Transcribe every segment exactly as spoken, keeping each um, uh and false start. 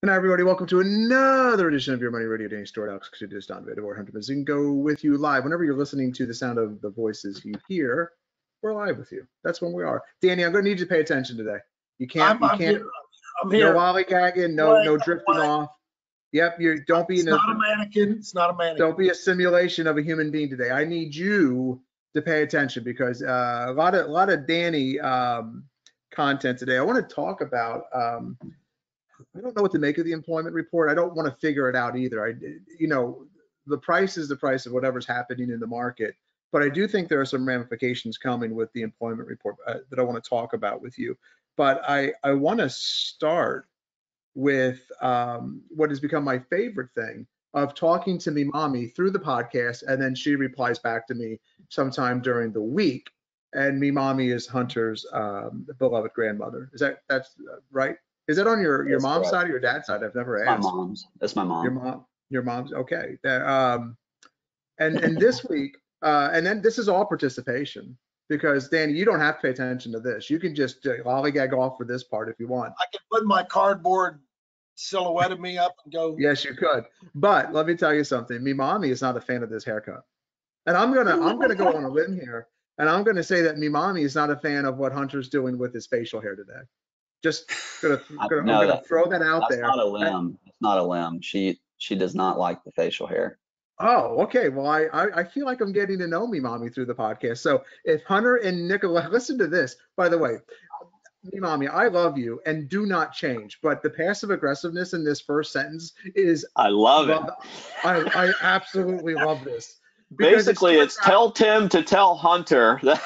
And hi, everybody. Welcome to another edition of Your Money Radio. Danny Stewart, Alex, because you do this, Don Vito, or Hunter. You can go with you live. Whenever you're listening to the sound of the voices you hear, we're live with you. That's when we are. Danny, I'm going to need you to pay attention today. You can't, I'm, you can't, I'm here. I'm here. No lollygagging, no, like, no drifting like, off. Yep, you don't be. It's in not a, a mannequin. It's not a mannequin. Don't be a simulation of a human being today. I need you to pay attention because uh, a lot of a lot of Danny um, content today. I want to talk about. Um, I don't know what to make of the employment report. I don't want to figure it out either. I, you know, the price is the price of whatever's happening in the market. But I do think there are some ramifications coming with the employment report uh, that I want to talk about with you. But I, I want to start with um, what has become my favorite thing of talking to me mommy through the podcast, and then she replies back to me sometime during the week. And me mommy is Hunter's um, beloved grandmother. Is that that's right? Is that on your, your mom's side or your dad's side? I've never asked. My mom's. That's my mom. Your mom. Your mom's. Okay. Um, and and this week, uh, and then this is all participation because Danny, you don't have to pay attention to this. You can just uh, lollygag off for this part if you want. I can put my cardboard silhouette of me up and go. Yes, you could. But let me tell you something. Me mommy is not a fan of this haircut, and I'm gonna I'm gonna go on a limb here, and I'm gonna say that me mommy is not a fan of what Hunter's doing with his facial hair today. Just gonna, gonna, no, gonna throw that out that's there. That's not a limb. It's not a limb. She she does not like the facial hair. Oh, okay. Well, I, I I feel like I'm getting to know me mommy through the podcast. So if Hunter and Nicola, listen to this. By the way, me mommy, I love you and do not change. But the passive aggressiveness in this first sentence is I love, love it. I I absolutely love this. Basically, it's, it's tell Tim to tell Hunter that.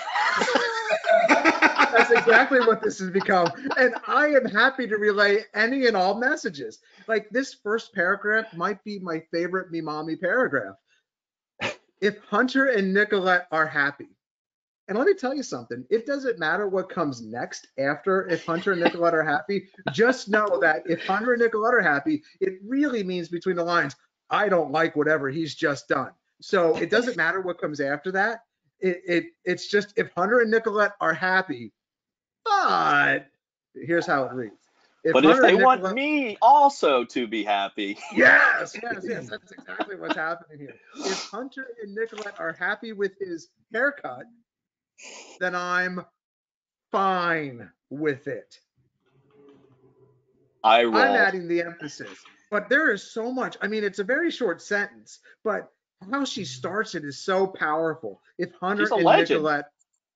That's exactly what this has become. And I am happy to relay any and all messages. Like this first paragraph might be my favorite Me Mommy paragraph. If Hunter and Nicolette are happy, and let me tell you something, it doesn't matter what comes next after if Hunter and Nicolette are happy, just know that if Hunter and Nicolette are happy, it really means between the lines, I don't like whatever he's just done. So it doesn't matter what comes after that. It, it it's just if Hunter and Nicolette are happy, but here's how it reads. If but Hunter if they Nicolette, want me also to be happy. Yes, yes, yes. That's exactly what's happening here. If Hunter and Nicolette are happy with his haircut, then I'm fine with it. I will. I'm adding the emphasis. But there is so much. I mean, it's a very short sentence, but how she starts it is so powerful. If Hunter and Nicolette,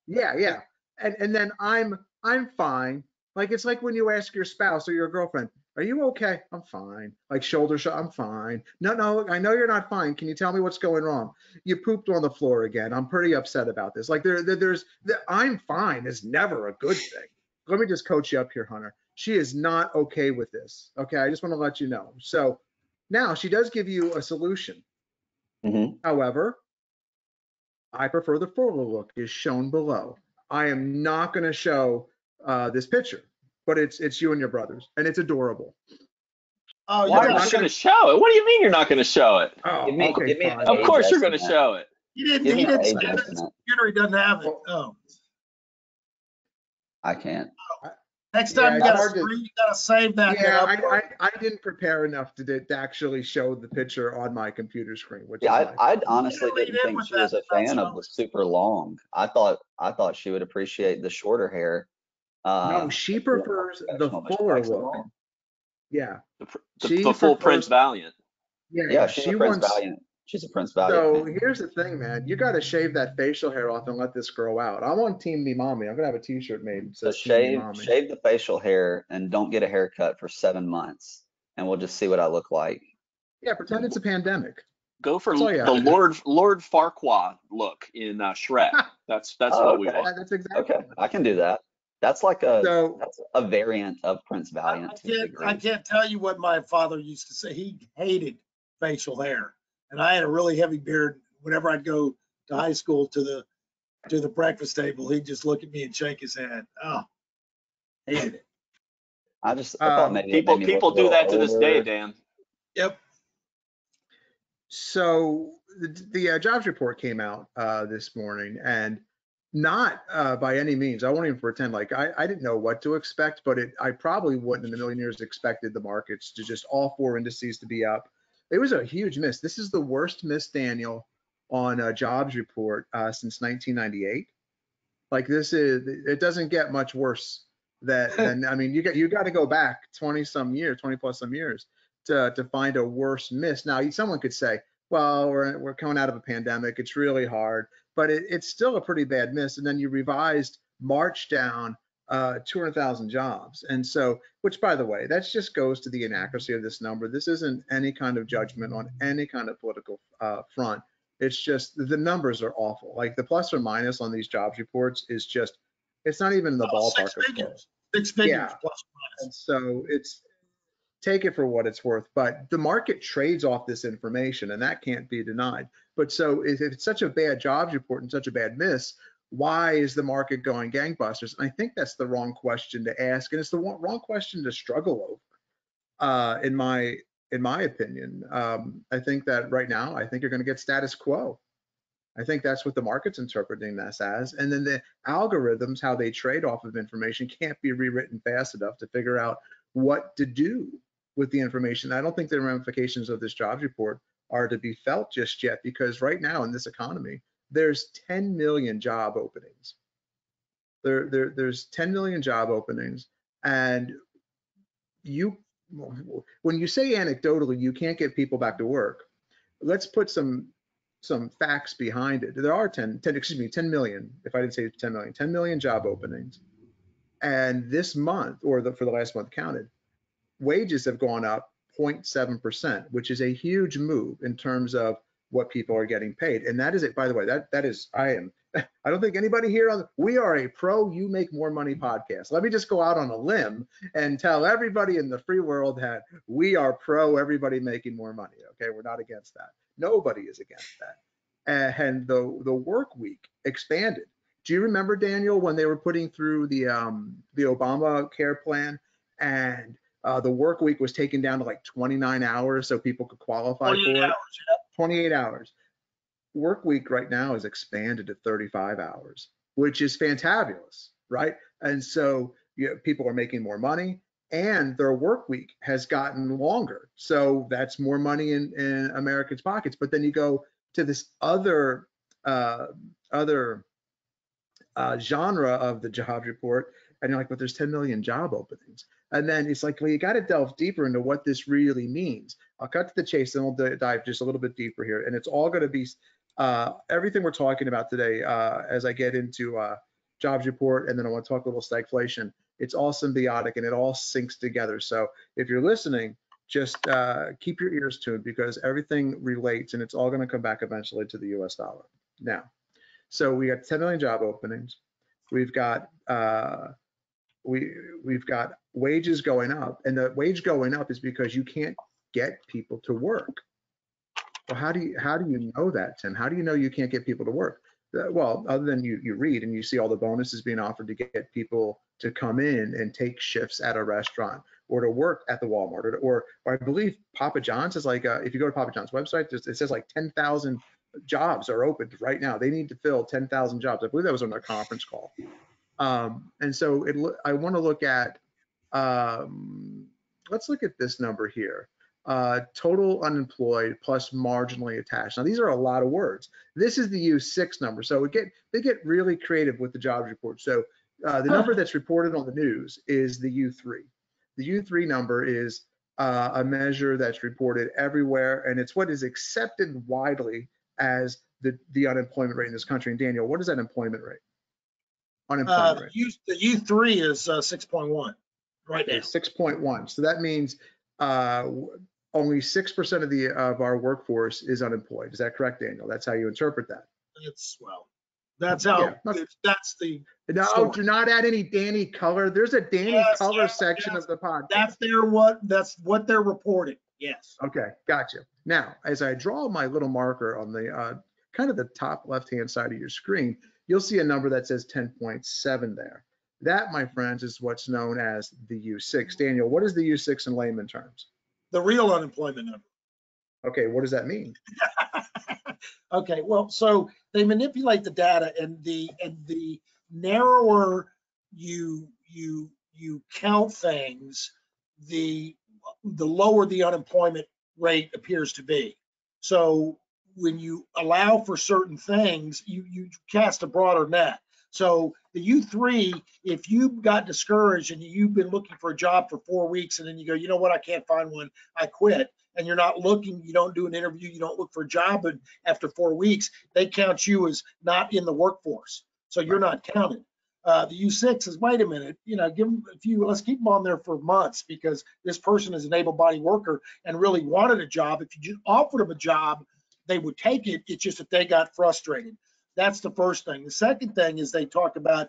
yeah, yeah, and and then I'm I'm fine. Like it's like when you ask your spouse or your girlfriend, "Are you okay?" I'm fine. Like shoulder shot, I'm fine. No, no, I know you're not fine. Can you tell me what's going wrong? You pooped on the floor again. I'm pretty upset about this. Like there, there there's the, I'm fine is never a good thing. Let me just coach you up here, Hunter. She is not okay with this. Okay, I just want to let you know. So now she does give you a solution. Mm-hmm. However, I prefer the forward look is shown below. I am not going to show uh, this picture, but it's it's you and your brothers, and it's adorable. Oh, you're not going to show it? What do you mean you're not going to show it? Oh, it mean, okay, it mean, of course you're going to show it. He didn't. He didn't. His computer doesn't have it. Oh, I can't. Oh. Next time yeah, you, gotta to, you gotta save that. Yeah, I, I, I didn't prepare enough to, to actually show the picture on my computer screen. Which yeah, is I, I honestly didn't, didn't think she was a fan of the super long. I thought I thought she would appreciate the shorter hair. Uh, no, she prefers you know, the fuller look. Yeah, the, the, she the full prefers, Prince Valiant. Yeah, yeah, she's she a Prince wants, Valiant. She's a Prince Valiant. So fan. Here's the thing, man. You gotta shave that facial hair off and let this grow out. I'm on Team Me Mommy. I'm gonna have a T-shirt made. So shave, shave the facial hair and don't get a haircut for seven months, and we'll just see what I look like. Yeah, pretend it's a pandemic. Go for l- the Lord Lord Farquaad look in uh, Shrek. That's that's oh, what we okay. want. That's exactly. Okay, I can do that. That's like a so, that's a variant of Prince Valiant. I can't, I can't tell you what my father used to say. He hated facial hair. And I had a really heavy beard. Whenever I'd go to high school to the to the breakfast table, he'd just look at me and shake his head. Oh, hated it. I just I um, thought maybe people maybe people do that older. To this day, Dan. Yep. So the, the uh, jobs report came out uh, this morning, and Not uh, by any means. I won't even pretend like I, I didn't know what to expect, but it, I probably wouldn't in a million years expected the markets to just all four indices to be up. It was a huge miss. This is the worst miss, Daniel, on a jobs report uh, since nineteen ninety-eight. Like this is, it doesn't get much worse that, than, I mean, you got you got to go back twenty some years, twenty plus some years to, to find a worse miss. Now, someone could say, well, we're, we're coming out of a pandemic, it's really hard, but it, it's still a pretty bad miss. And then you revised March down uh, two hundred thousand jobs. And so, which by the way, that just goes to the inaccuracy of this number. This isn't any kind of judgment on any kind of political uh, front. It's just the numbers are awful. Like the plus or minus on these jobs reports is just, it's not even in the oh, ballpark. Six figures, six figures yeah. plus or minus. And so it's, take it for what it's worth, but the market trades off this information and that can't be denied. But so if it's such a bad jobs report and such a bad miss, why is the market going gangbusters? And I think that's the wrong question to ask, and it's the wrong question to struggle over, uh, in my in my opinion. Um, I think that right now, I think you're going to get status quo. I think that's what the market's interpreting this as. And then the algorithms, how they trade off of information, can't be rewritten fast enough to figure out what to do with the information. I don't think the ramifications of this jobs report are to be felt just yet, because right now in this economy, there's ten million job openings. There, there, there's ten million job openings. And you, when you say anecdotally, you can't get people back to work, let's put some some facts behind it. There are ten, ten excuse me, ten million, if I didn't say ten million, ten million job openings. And this month, or the, for the last month counted, wages have gone up zero point seven percent, which is a huge move in terms of what people are getting paid. And that is it, by the way, that that is, I am, I don't think anybody here on, we are a pro you make more money podcast. Let me just go out on a limb and tell everybody in the free world that we are pro everybody making more money, okay? We're not against that. Nobody is against that. And the, the work week expanded. Do you remember, Daniel, when they were putting through the, um, the Obama care plan, and Uh, the work week was taken down to like twenty-nine hours so people could qualify for it. Hours, yeah. twenty-eight hours. Work week right now is expanded to thirty-five hours, which is fantabulous, right? And so you know, people are making more money and their work week has gotten longer. So that's more money in, in Americans' pockets. But then you go to this other, uh, other uh, genre of the job report and you're like, but there's ten million job openings. And then it's like, well, you got to delve deeper into what this really means. I'll cut to the chase and we'll dive just a little bit deeper here. And it's all going to be uh, everything we're talking about today uh, as I get into uh, jobs report. And then I want to talk a little stagflation. It's all symbiotic and it all syncs together. So if you're listening, just uh, keep your ears tuned because everything relates and it's all going to come back eventually to the U S dollar. Now, so we got ten million job openings. We've got uh, we we've got wages going up, and the wage going up is because you can't get people to work. Well, how do you how do you know that, Tim? How do you know you can't get people to work? Well, other than you you read and you see all the bonuses being offered to get people to come in and take shifts at a restaurant or to work at the Walmart or or, or I believe Papa John's is like a, if you go to Papa John's website, it says like ten thousand jobs are opened right now. They need to fill ten thousand jobs. I believe that was on their conference call. Um, and so it, I want to look at, um, let's look at this number here, uh, total unemployed plus marginally attached. Now, these are a lot of words. This is the U six number. So it get, they get really creative with the jobs report. So uh, the number that's reported on the news is the U three. The U three number is uh, a measure that's reported everywhere, and it's what is accepted widely as the, the unemployment rate in this country. And Daniel, what is that employment rate? Uh, the, U, the U three is uh, six point one right now. six point one. So that means uh, only six percent of the of our workforce is unemployed. Is that correct, Daniel? That's how you interpret that. It's well. That's how. Yeah. That's the. No, story. Do not add any Danny color. There's a Danny yes, color yes, section yes. of the podcast. That's their what. That's what they're reporting. Yes. Okay, gotcha. Now, as I draw my little marker on the uh, kind of the top left-hand side of your screen, you'll see a number that says ten point seven there. That, my friends, is what's known as the U six. Daniel, what is the U six in layman terms? The real unemployment number. Okay, what does that mean? Okay, well, so they manipulate the data, and the and the narrower you you you count things, the the lower the unemployment rate appears to be. So when you allow for certain things, you you cast a broader net. So the U three, if you got discouraged and you've been looking for a job for four weeks and then you go, you know what, I can't find one, I quit, and you're not looking, you don't do an interview, you don't look for a job, and after four weeks, they count you as not in the workforce. So you're not counted. Uh, the U six is, wait a minute, you know, give them a few, let's keep them on there for months because this person is an able-bodied worker and really wanted a job. If you just offered them a job, they would take it. It's just that they got frustrated. That's the first thing. The second thing is they talk about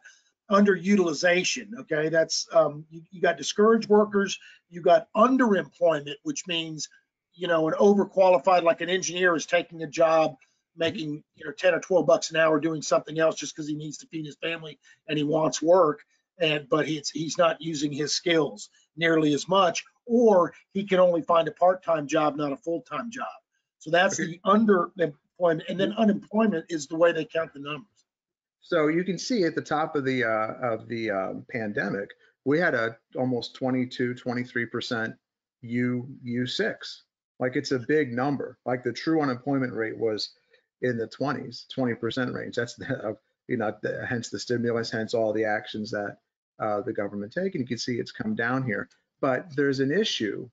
underutilization, okay? That's, um, you, you got discouraged workers, you got underemployment, which means, you know, an overqualified, like an engineer is taking a job, making, you know, ten or twelve bucks an hour doing something else just because he needs to feed his family and he wants work, and but he's, he's not using his skills nearly as much, or he can only find a part-time job, not a full-time job. So that's okay. The underemployment. And then unemployment is the way they count the numbers. So you can see at the top of the uh, of the uh, pandemic, we had a almost twenty-two, twenty-three percent U six. Like it's a big number. Like the true unemployment rate was in the twenties, twenty percent range. That's the, uh, you know, the, hence the stimulus, hence all the actions that uh, the government take. And you can see it's come down here. But there's an issue.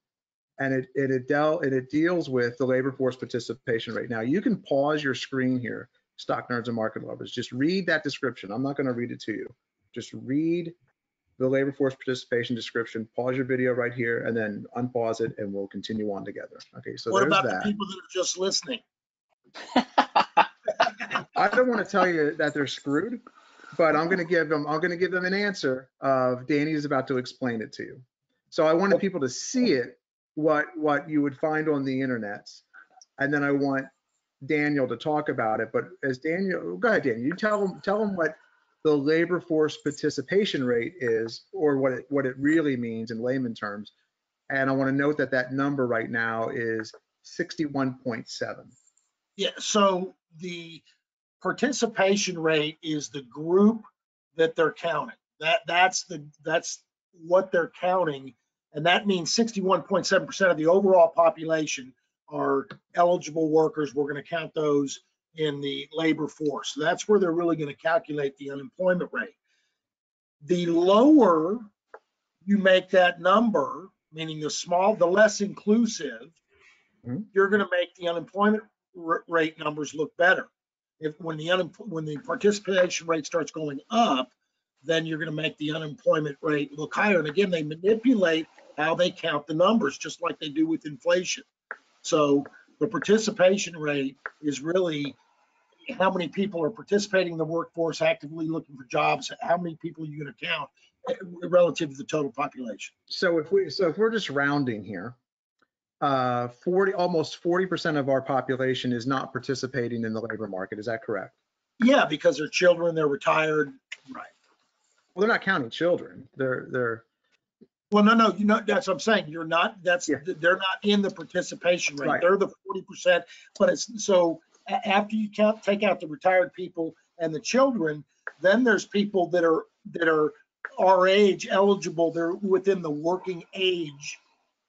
And it it it, del and it deals with the labor force participation rate. Now you can pause your screen here, stock nerds and market lovers. Just read that description. I'm not going to read it to you. Just read the labor force participation description. Pause your video right here, and then unpause it, and we'll continue on together. Okay. So what about that. The people that are just listening? I don't want to tell you that they're screwed, but I'm going to give them I'm going to give them an answer. Of Danny is about to explain it to you. So I wanted people to see it. What what you would find on the internet, and then I want Daniel to talk about it. But as Daniel, go ahead, Daniel. You tell them tell them what the labor force participation rate is, or what it what it really means in layman terms. And I want to note that that number right now is sixty-one point seven. Yeah. So the participation rate is the group that they're counting. That that's the that's what they're counting. And that means sixty-one point seven percent of the overall population are eligible workers. We're going to count those in the labor force. So that's where they're really going to calculate the unemployment rate. The lower you make that number, meaning the small, the less inclusive, mm-hmm. you're going to make the unemployment rate numbers look better. If when the when the participation rate starts going up, then you're going to make the unemployment rate look higher. And again, they manipulate how they count the numbers, just like they do with inflation. So the participation rate is really how many people are participating in the workforce, actively looking for jobs, how many people are you going to count relative to the total population. So if we so if we're just rounding here, uh, forty almost forty percent of our population is not participating in the labor market. Is that correct? Yeah, because they're children, they're retired, right? Well, they're not counting children. They're they're. Well, no, no, you know that's what I'm saying. You're not. That's yeah. They're not in the participation rate. Right. They're the forty percent. But it's so after you count, take out the retired people and the children, then there's people that are that are our age eligible. They're within the working age,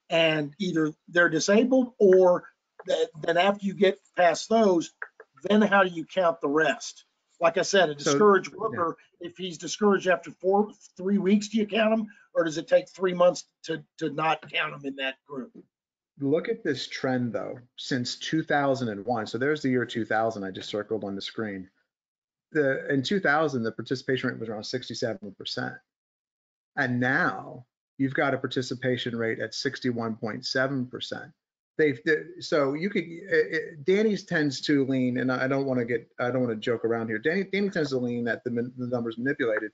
and either they're disabled or that, then after you get past those, then how do you count the rest? Like I said, a discouraged so, worker, yeah. if he's discouraged after four, three weeks, do you count him? Or does it take three months to, to not count him in that group? Look at this trend, though, since two thousand one. So there's the year two thousand I just circled on the screen. The, in two thousand, the participation rate was around sixty-seven percent. And now you've got a participation rate at sixty-one point seven percent. They've so you could it, Danny's tends to lean, and I don't want to get I don't want to joke around here. Danny Danny tends to lean that the, the number's manipulated.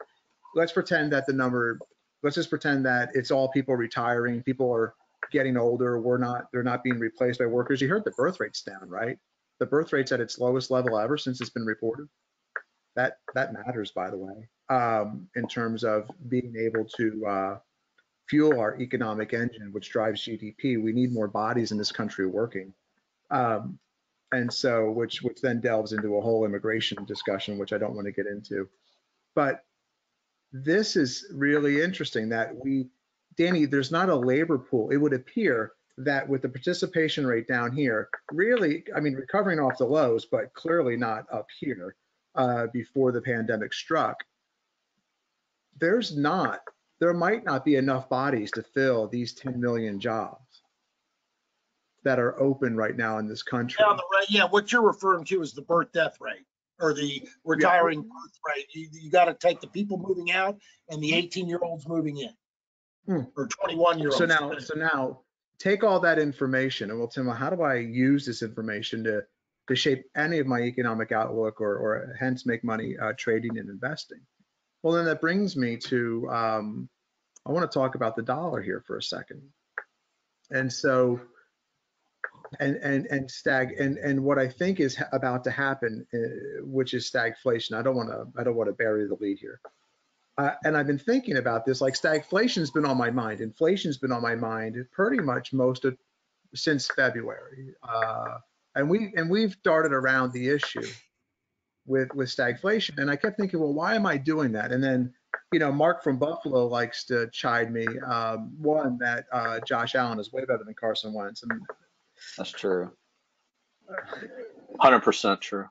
Let's pretend that the number. Let's just pretend that it's all people retiring. People are getting older. We're not. They're not being replaced by workers. You heard the birth rate's down, right? The birth rate's at its lowest level ever since it's been reported. That that matters, by the way, um, in terms of being able to. Uh, fuel our economic engine, which drives G D P. We need more bodies in this country working. Um, And so, which which then delves into a whole immigration discussion, which I don't want to get into. But this is really interesting that we, Danny, there's not a labor pool. It would appear that with the participation rate down here, really, I mean, recovering off the lows, but clearly not up here uh, before the pandemic struck, there's not, there might not be enough bodies to fill these ten million jobs that are open right now in this country. Yeah, the, yeah what you're referring to is the birth death rate or the retiring yeah. birth rate. You, you got to take the people moving out and the eighteen year olds moving in hmm. or twenty-one year olds. So now, so now take all that information and we'll tell them, how do I use this information to, to shape any of my economic outlook or, or hence make money uh, trading and investing? Well, then that brings me to, um, I want to talk about the dollar here for a second. And so, and and and stag and and what I think is about to happen, uh, which is stagflation. I don't want to I don't want to bury the lead here. Uh, and I've been thinking about this, like stagflation's been on my mind. Inflation's been on my mind pretty much most of since February. Uh, and we and we've darted around the issue with with stagflation. And I kept thinking, well, why am I doing that? And then, you know, Mark from Buffalo likes to chide me. Um, one that uh, Josh Allen is way better than Carson Wentz. And, that's true. one hundred percent true.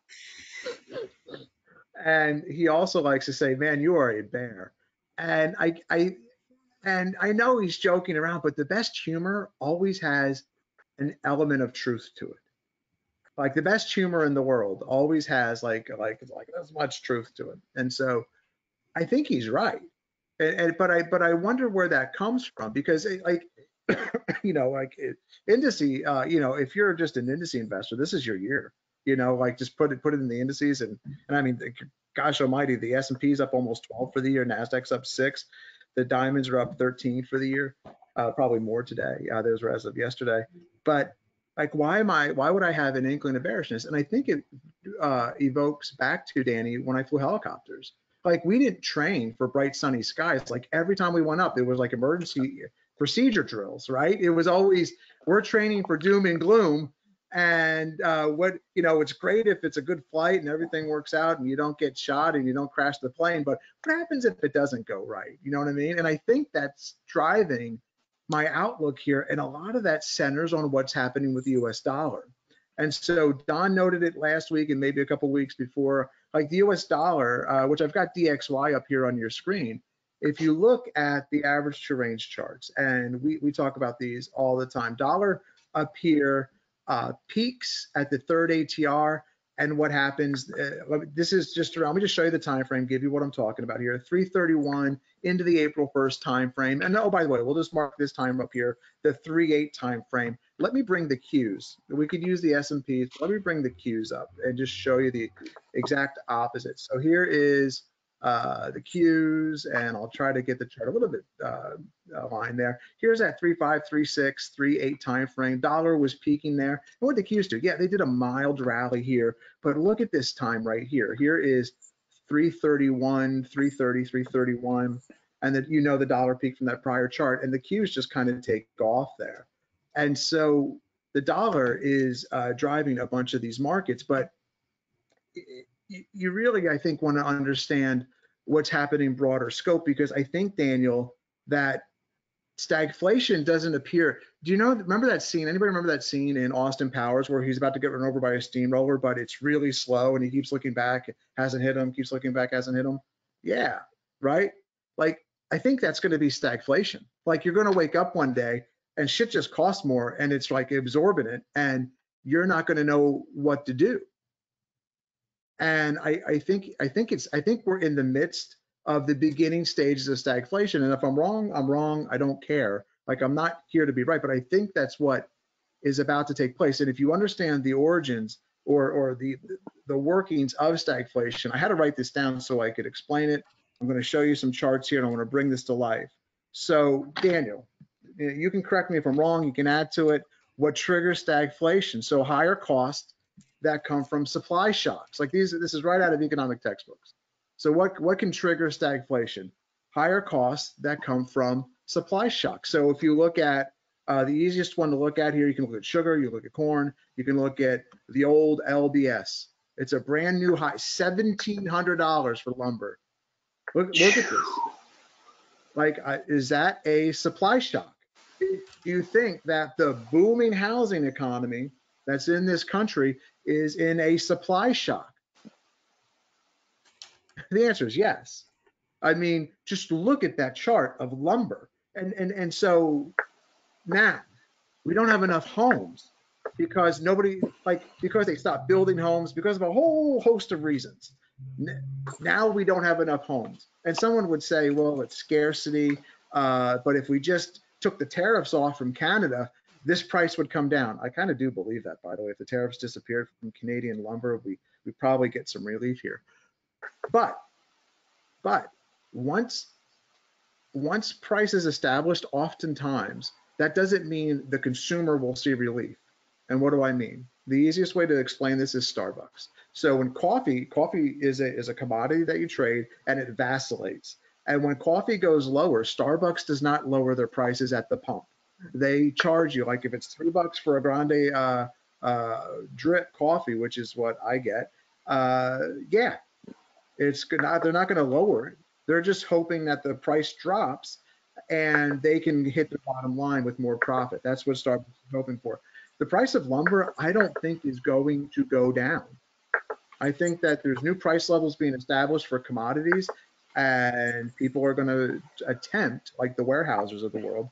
And he also likes to say, man, you are a bear. And I, I, and I know he's joking around, but the best humor always has an element of truth to it. Like the best humor in the world always has like, like, like as much truth to it. And so I think he's right. And, and but I, but I wonder where that comes from, because it, like, you know, like indice, uh, you know, if you're just an indice investor, this is your year, you know, like just put it, put it in the indices. And, and I mean, gosh almighty, the S and P's up almost twelve for the year. NASDAQ's up six. The diamonds are up thirteen for the year, uh, probably more today. Uh, those were as of yesterday. But like, why am I, why would I have an inkling of bearishness? And I think it uh, evokes back to Danny when I flew helicopters. Like we didn't train for bright sunny skies. Like every time we went up, it was like emergency procedure drills, right? It was always, we're training for doom and gloom. And uh, what, you know, it's great if it's a good flight and everything works out and you don't get shot and you don't crash the plane, but what happens if it doesn't go right? You know what I mean? And I think that's driving my outlook here. And a lot of that centers on what's happening with the U S dollar. And so Don noted it last week and maybe a couple of weeks before, like the U S dollar, uh, which I've got D X Y up here on your screen. If you look at the average to range charts, and we, we talk about these all the time, dollar up here uh, peaks at the third A T R, and what happens, uh, this is just around, let me just show you the time frame, give you what I'm talking about here, three thirty-one into the April first time frame. And oh, by the way, we'll just mark this time up here, the three eight time frame. Let me bring the Qs. We could use the S and Ps, but let me bring the Qs up and just show you the exact opposite. So here is Uh, the Qs, and I'll try to get the chart a little bit uh, aligned there. Here's that three five, three six, three eight time frame. Dollar was peaking there. And what did the Qs do? Yeah, they did a mild rally here, but look at this time right here. Here is three thirty-one, three thirty, three thirty-one, and that you know the dollar peaked from that prior chart, and the Qs just kind of take off there. And so the dollar is uh, driving a bunch of these markets, but it, you really, I think, want to understand what's happening broader scope, because I think, Daniel, that stagflation doesn't appear. Do you know, remember that scene? Anybody remember that scene in Austin Powers where he's about to get run over by a steamroller, but it's really slow and he keeps looking back, hasn't hit him, keeps looking back, hasn't hit him? Yeah, right? Like, I think that's going to be stagflation. Like, you're going to wake up one day and shit just costs more and it's like exorbitant and you're not going to know what to do. And I, I think I think it's I think we're in the midst of the beginning stages of stagflation. And if I'm wrong, I'm wrong. I don't care. Like I'm not here to be right, but I think that's what is about to take place. And if you understand the origins or or the the workings of stagflation, I had to write this down so I could explain it. I'm going to show you some charts here, and I want to bring this to life. So Daniel, you can correct me if I'm wrong. You can add to it. What triggers stagflation? So higher costs that come from supply shocks. Like these, this is right out of economic textbooks. So what, what can trigger stagflation? Higher costs that come from supply shocks. So if you look at Uh, the easiest one to look at here, you can look at sugar, you look at corn, you can look at the old L B S. It's a brand new high, seventeen hundred dollars for lumber. Look, look at this. Like, uh, is that a supply shock? You think that the booming housing economy that's in this country is in a supply shock? The answer is yes. I mean, just look at that chart of lumber. And, and, and so now we don't have enough homes because nobody, like, because they stopped building homes because of a whole host of reasons. Now we don't have enough homes. And someone would say, well, it's scarcity. Uh, but if we just took the tariffs off from Canada, this price would come down. I kind of do believe that, by the way. If the tariffs disappeared from Canadian lumber, we we probably get some relief here. But but once once price is established, oftentimes that doesn't mean the consumer will see relief. And what do I mean? The easiest way to explain this is Starbucks. So when coffee coffee is a is a commodity that you trade, and it vacillates. And when coffee goes lower, Starbucks does not lower their prices at the pump. They charge you, like if it's three bucks for a grande uh, uh, drip coffee, which is what I get, uh, yeah, it's good. Not, they're not going to lower it. They're just hoping that the price drops and they can hit the bottom line with more profit. That's what Starbucks is hoping for. The price of lumber, I don't think, is going to go down. I think that there's new price levels being established for commodities, and people are going to attempt, like the warehouses of the world,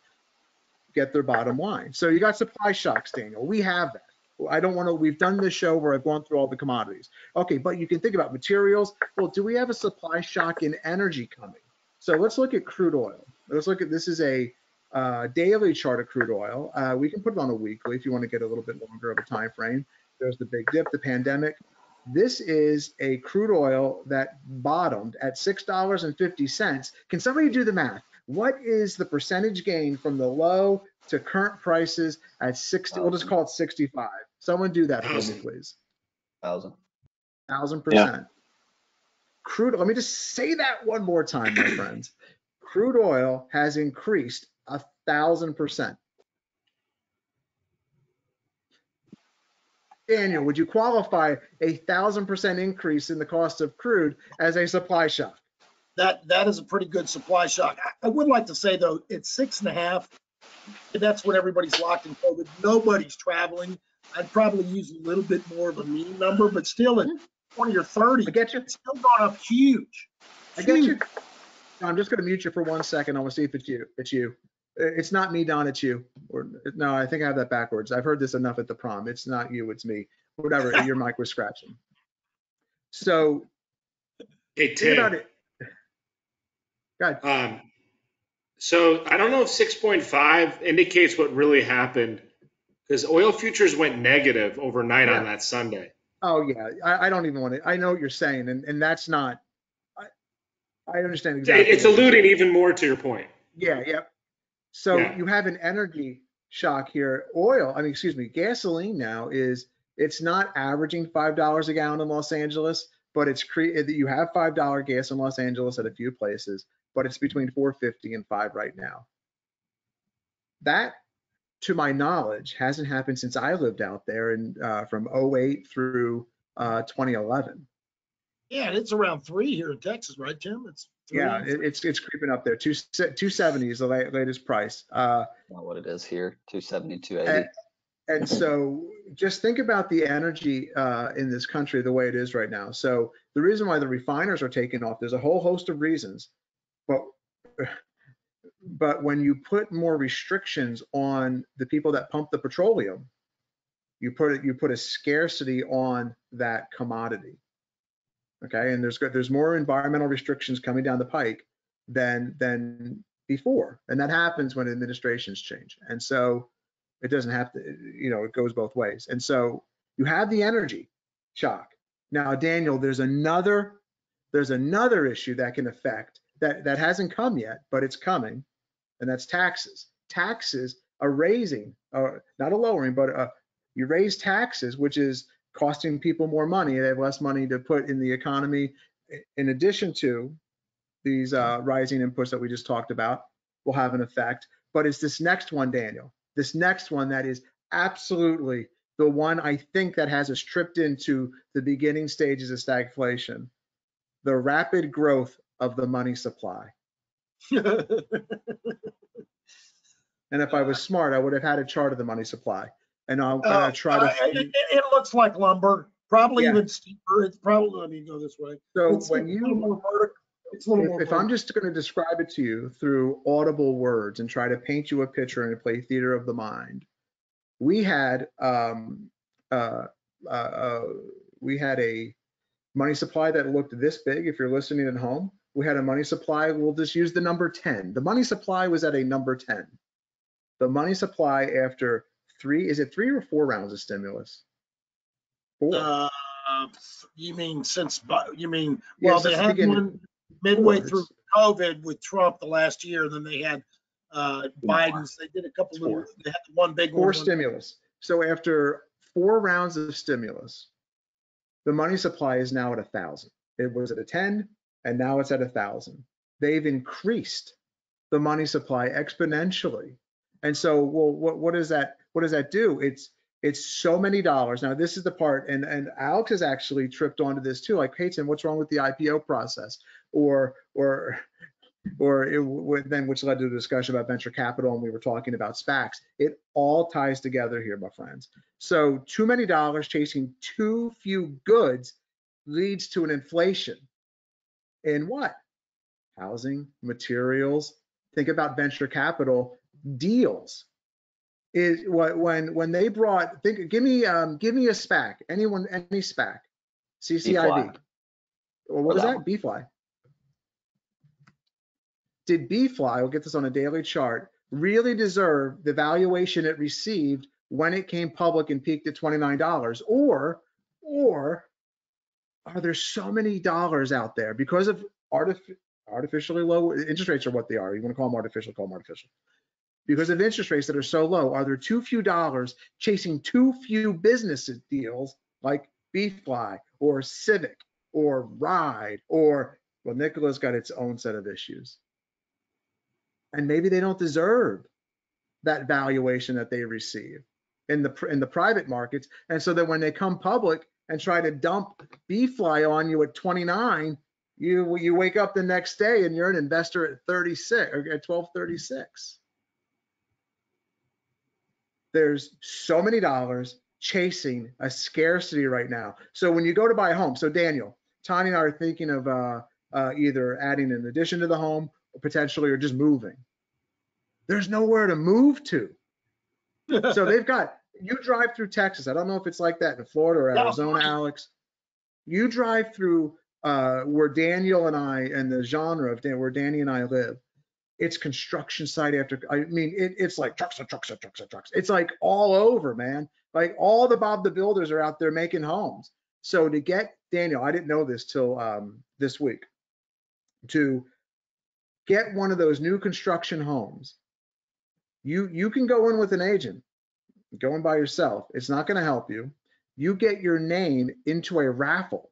get their bottom line. So you got supply shocks, Daniel. We have that. I don't want to, we've done this show where I've gone through all the commodities. Okay, but you can think about materials. Well, do we have a supply shock in energy coming? So let's look at crude oil. Let's look at, this is a uh, daily chart of crude oil. Uh, we can put it on a weekly if you want to get a little bit longer of a time frame. There's the big dip, the pandemic. This is a crude oil that bottomed at six dollars and fifty cents. Can somebody do the math? What is the percentage gain from the low to current prices at sixty? We'll just call it sixty-five. Someone do that for me, please. Thousand. Thousand percent. Crude. Let me just say that one more time, my friends. Crude oil has increased a thousand percent. Daniel, would you qualify a thousand percent increase in the cost of crude as a supply shock? That that is a pretty good supply shock. I, I would like to say though, it's six and a half. That's when everybody's locked in COVID. Nobody's traveling. I'd probably use a little bit more of a mean number, but still at twenty or thirty, I get you. It's still gone up huge. I get you. I'm just going to mute you for one second. I want to see if it's you. It's you. It's not me, Don, it's you. Or, no, I think I have that backwards. I've heard this enough at the prom. It's not you, it's me. Whatever, your mic was scratching. So, hey, Tim. About it. Go ahead. Um, so, I don't know if six point five indicates what really happened, because oil futures went negative overnight yeah. on that Sunday. Oh, yeah. I, I don't even want to. I know what you're saying, and, and that's not. I, I understand exactly. It's alluding even more to your point. Yeah, yeah. So yeah. you have an energy shock here. Oil, I mean, excuse me, gasoline now is, it's not averaging five dollars a gallon in Los Angeles, but it's created, you have five dollar gas in Los Angeles at a few places, but it's between four fifty and five right now. That, to my knowledge, hasn't happened since I lived out there in, uh, from oh eight through uh, twenty eleven. Yeah, and it's around three here in Texas, right, Tim? It's yeah, it, it's it's creeping up there. Two two seventy is the la latest price. Uh, Not what it is here. Two seventy, two eighty. And so, just think about the energy uh, in this country the way it is right now. So the reason why the refiners are taking off, there's a whole host of reasons, but but when you put more restrictions on the people that pump the petroleum, you put you put a scarcity on that commodity. Okay, and there's there's more environmental restrictions coming down the pike than than before, and that happens when administrations change. And so it doesn't have to, you know, it goes both ways. And so you have the energy shock. Now, Daniel, there's another there's another issue that can affect that that hasn't come yet, but it's coming, and that's taxes. Taxes are raising, or not a lowering, but a, you raise taxes, which is costing people more money. They have less money to put in the economy. In addition to these uh, rising inputs that we just talked about will have an effect. But it's this next one, Daniel. This next one that is absolutely the one I think that has us tripped into the beginning stages of stagflation, the rapid growth of the money supply. And if I was smart, I would have had a chart of the money supply. And I'll uh, try to. Uh, it, it looks like lumber, probably yeah. even steeper. It's probably, let me go this way. So it's when you, more it's a little if, more if I'm just going to describe it to you through audible words and try to paint you a picture and play theater of the mind, we had um, uh, uh, uh, we had a money supply that looked this big. If you're listening at home, we had a money supply. We'll just use the number ten. The money supply was at a number ten. The money supply after three, is it three or four rounds of stimulus? Four. Uh, you mean since, you mean, well, yeah, they had the one midway through COVID with Trump the last year, and then they had uh, Biden's, they did a couple of, little, they had one big four one. Four stimulus. So after four rounds of stimulus, the money supply is now at a thousand. It was at a ten, and now it's at a thousand. They've increased the money supply exponentially. And so, well, what, what does that what does that do? It's it's so many dollars. Now, this is the part, and and Alex has actually tripped onto this too. Like, hey Tim, what's wrong with the I P O process? Or or or it, then which led to the discussion about venture capital, and we were talking about SPACs. It all ties together here, my friends. So, too many dollars chasing too few goods leads to an inflation in what? Housing, materials. Think about venture capital. Deals is what when when they brought think give me um give me a SPAC, anyone, any SPAC, C C I V, or what was that? BFly. Did BFly, we'll get this on a daily chart, really deserve the valuation it received when it came public and peaked at twenty-nine dollars, or or are there so many dollars out there because of artific artificially low interest rates, or what they are? You want to call them artificial, call them artificial. Because of interest rates that are so low, are there too few dollars chasing too few business deals like BFly or Civic or Ride or, well, Nicola's got its own set of issues. And maybe they don't deserve that valuation that they receive in the, in the private markets. And so that when they come public and try to dump BFly on you at twenty-nine, you, you wake up the next day and you're an investor at thirty-six or at twelve thirty-six. There's so many dollars chasing a scarcity right now. So when you go to buy a home, so Daniel, Tanya and I are thinking of uh, uh, either adding an addition to the home or potentially, or just moving. There's nowhere to move to. So they've got, you drive through Texas. I don't know if it's like that in Florida or Arizona, no. Alex. You drive through uh, where Daniel and I, and the genre of Dan, where Danny and I live, it's construction site after, I mean, it, it's like trucks and trucks and trucks and trucks. It's like all over, man. Like all the Bob the Builders are out there making homes. So to get, Daniel, I didn't know this till um, this week, to get one of those new construction homes, you, you can go in with an agent, go in by yourself. It's not gonna help you. You get your name into a raffle.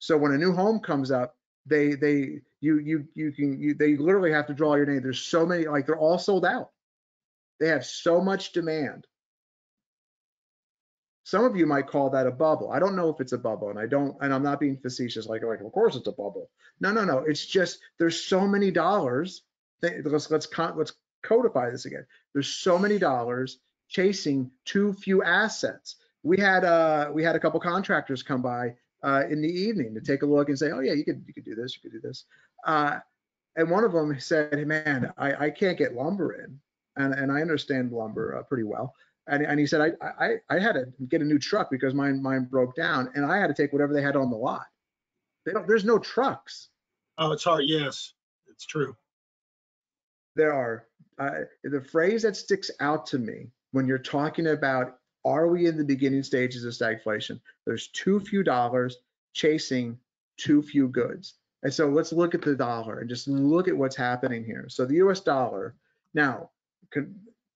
So when a new home comes up, they, they, You you you can you, they literally have to draw your name. There's so many, like they're all sold out. They have so much demand. Some of you might call that a bubble. I don't know if it's a bubble, and I don't, and I'm not being facetious. Like like of course it's a bubble. No no no. It's just there's so many dollars. That, let's let's let's codify this again. There's so many dollars chasing too few assets. We had uh we had a couple contractors come by uh, in the evening to take a look and say, oh yeah, you could you could do this, you could do this. Uh, and one of them said, hey man, I, I can't get lumber in. And, and I understand lumber uh, pretty well. And, and he said, I, I, I had to get a new truck because mine, mine broke down, and I had to take whatever they had on the lot. They don't, there's no trucks. Oh, it's hard. Yes, it's true. There are, uh, the phrase that sticks out to me when you're talking about, are we in the beginning stages of stagflation? There's too few dollars chasing too few goods. And so let's look at the dollar and just look at what's happening here. So the U S dollar, now,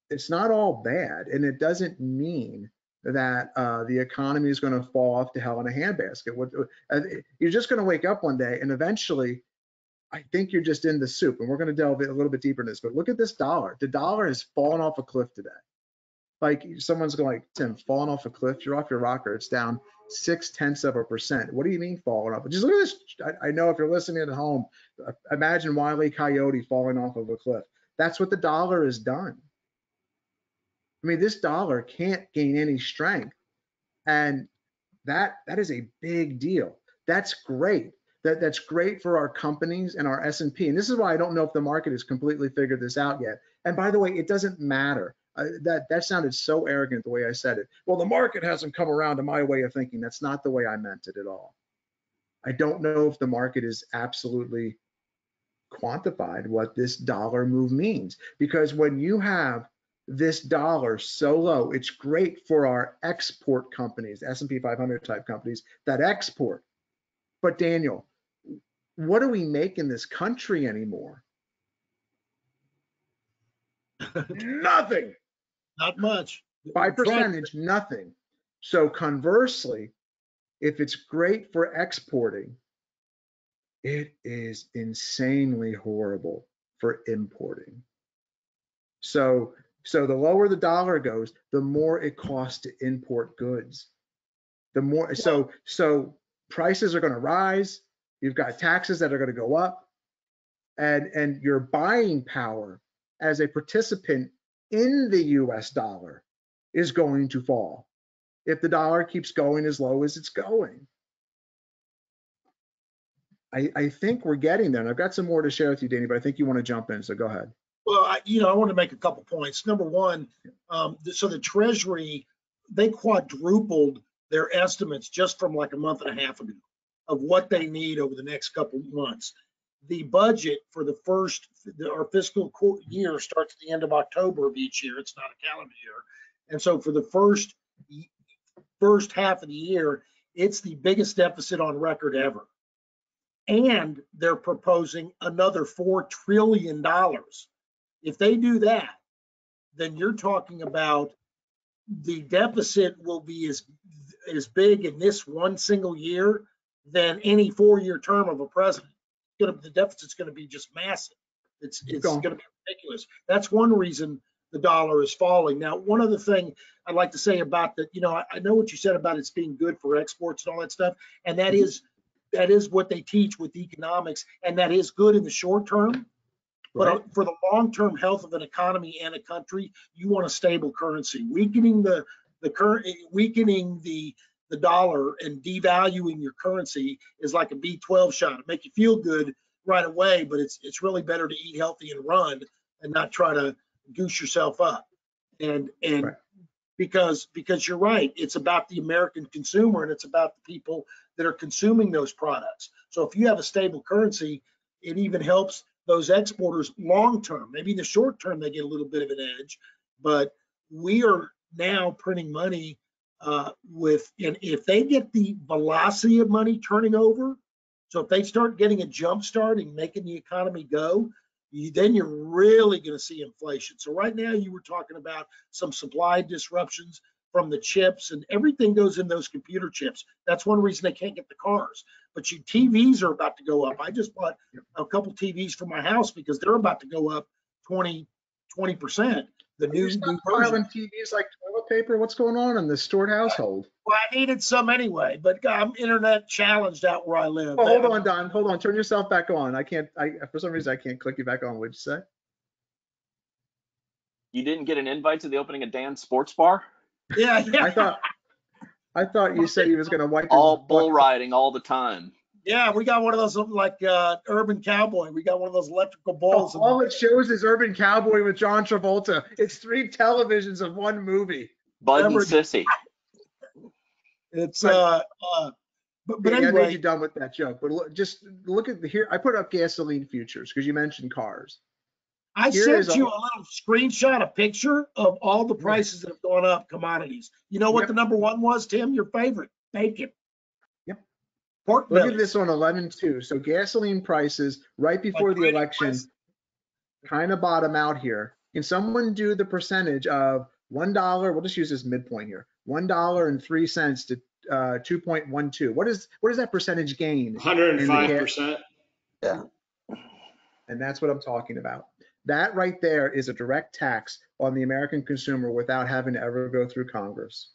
it's not all bad, and it doesn't mean that uh, the economy is gonna fall off to hell in a handbasket. You're just gonna wake up one day and eventually I think you're just in the soup. And we're going to delve a little bit deeper in this, but look at this dollar. The dollar has fallen off a cliff today. Like someone's going like, Tim, falling off a cliff, you're off your rocker. It's down six tenths of a percent. What do you mean falling off? Just look at this. I, I know if you're listening at home, imagine Wile E. Coyote falling off of a cliff. That's what the dollar has done. I mean, this dollar can't gain any strength. And that that is a big deal. That's great. That, that's great for our companies and our S and P. And this is why I don't know if the market has completely figured this out yet. And by the way, it doesn't matter. Uh, that, that sounded so arrogant the way I said it. Well, the market hasn't come around to my way of thinking. That's not the way I meant it at all. I don't know if the market is absolutely quantified what this dollar move means, because when you have this dollar so low, it's great for our export companies, S and P five hundred type companies that export. But Daniel, what do we make in this country anymore? Nothing. Not much. By percentage, nothing. So conversely, if it's great for exporting, it is insanely horrible for importing. So So the lower the dollar goes, the more it costs to import goods. The more, so so prices are going to rise. You've got taxes that are going to go up, and and your buying power as a participant in the U S dollar is going to fall if the dollar keeps going as low as it's going. I I think we're getting there, and I've got some more to share with you, Danny. But I think you want to jump in, so go ahead. Well, I, you know, I want to make a couple points. Number one, um, so the Treasury, they quadrupled their estimates just from like a month and a half ago of what they need over the next couple months. The budget for the first, the, our fiscal year starts at the end of October of each year. It's not a calendar year. And so for the first, first half of the year, it's the biggest deficit on record ever. And they're proposing another four trillion dollars. If they do that, then you're talking about the deficit will be as as big in this one single year than any four-year term of a president. Gonna, the deficit's going to be just massive. It's it's going to be ridiculous. That's one reason the dollar is falling. Now, one other thing I'd like to say about that, you know, I, I know what you said about it's being good for exports and all that stuff, and that is that is what they teach with economics, and that is good in the short term. But for the long-term health of an economy and a country, you want a stable currency. Weakening the the current, weakening the the dollar and devaluing your currency is like a B twelve shot. It make you feel good right away, but it's it's really better to eat healthy and run and not try to goose yourself up. And and right. because because you're right, it's about the American consumer and it's about the people that are consuming those products. So if you have a stable currency, it even helps those exporters long term. Maybe in the short term they get a little bit of an edge, but we are now printing money uh, with, and if they get the velocity of money turning over, so if they start getting a jump start and making the economy go, you, then you're really going to see inflation. So right now you were talking about some supply disruptions from the chips, and everything goes in those computer chips. That's one reason they can't get the cars. But your T Vs are about to go up. I just bought a couple T Vs for my house because they're about to go up twenty percent. The are new, new version. T Vs like toilet paper? What's going on in the Stewart household? Well, I needed some anyway, but I'm internet challenged out where I live. Oh, hold on, Don. Hold on. Turn yourself back on. I can't. I for some reason I can't click you back on. What'd you say? You didn't get an invite to the opening of Dan's sports bar? Yeah, yeah. I thought I thought you said he was going to wipe all bull riding all the time. Yeah, we got one of those like uh, Urban Cowboy. We got one of those electrical balls. Oh, all it shows is Urban Cowboy with John Travolta. It's three televisions of one movie. Bud and Sissy. It's uh, uh but, but yeah, anyway, I know you're done with that joke. But look, just look at the here. I put up gasoline futures because you mentioned cars. I Here sent you a, a little screenshot, a picture of all the prices that have gone up, commodities. You know what yep. the number one was, Tim? Your favorite, bacon. Yep. Pork Look bellies. At this on eleven two. So gasoline prices right before like the election price. Kind of bottom out here. Can someone do the percentage of one dollar? We'll just use this midpoint here. one dollar and three cents to uh, two point one two. What is, what is that percentage gain? one hundred five percent. Yeah. And that's what I'm talking about. That right there is a direct tax on the American consumer without having to ever go through Congress.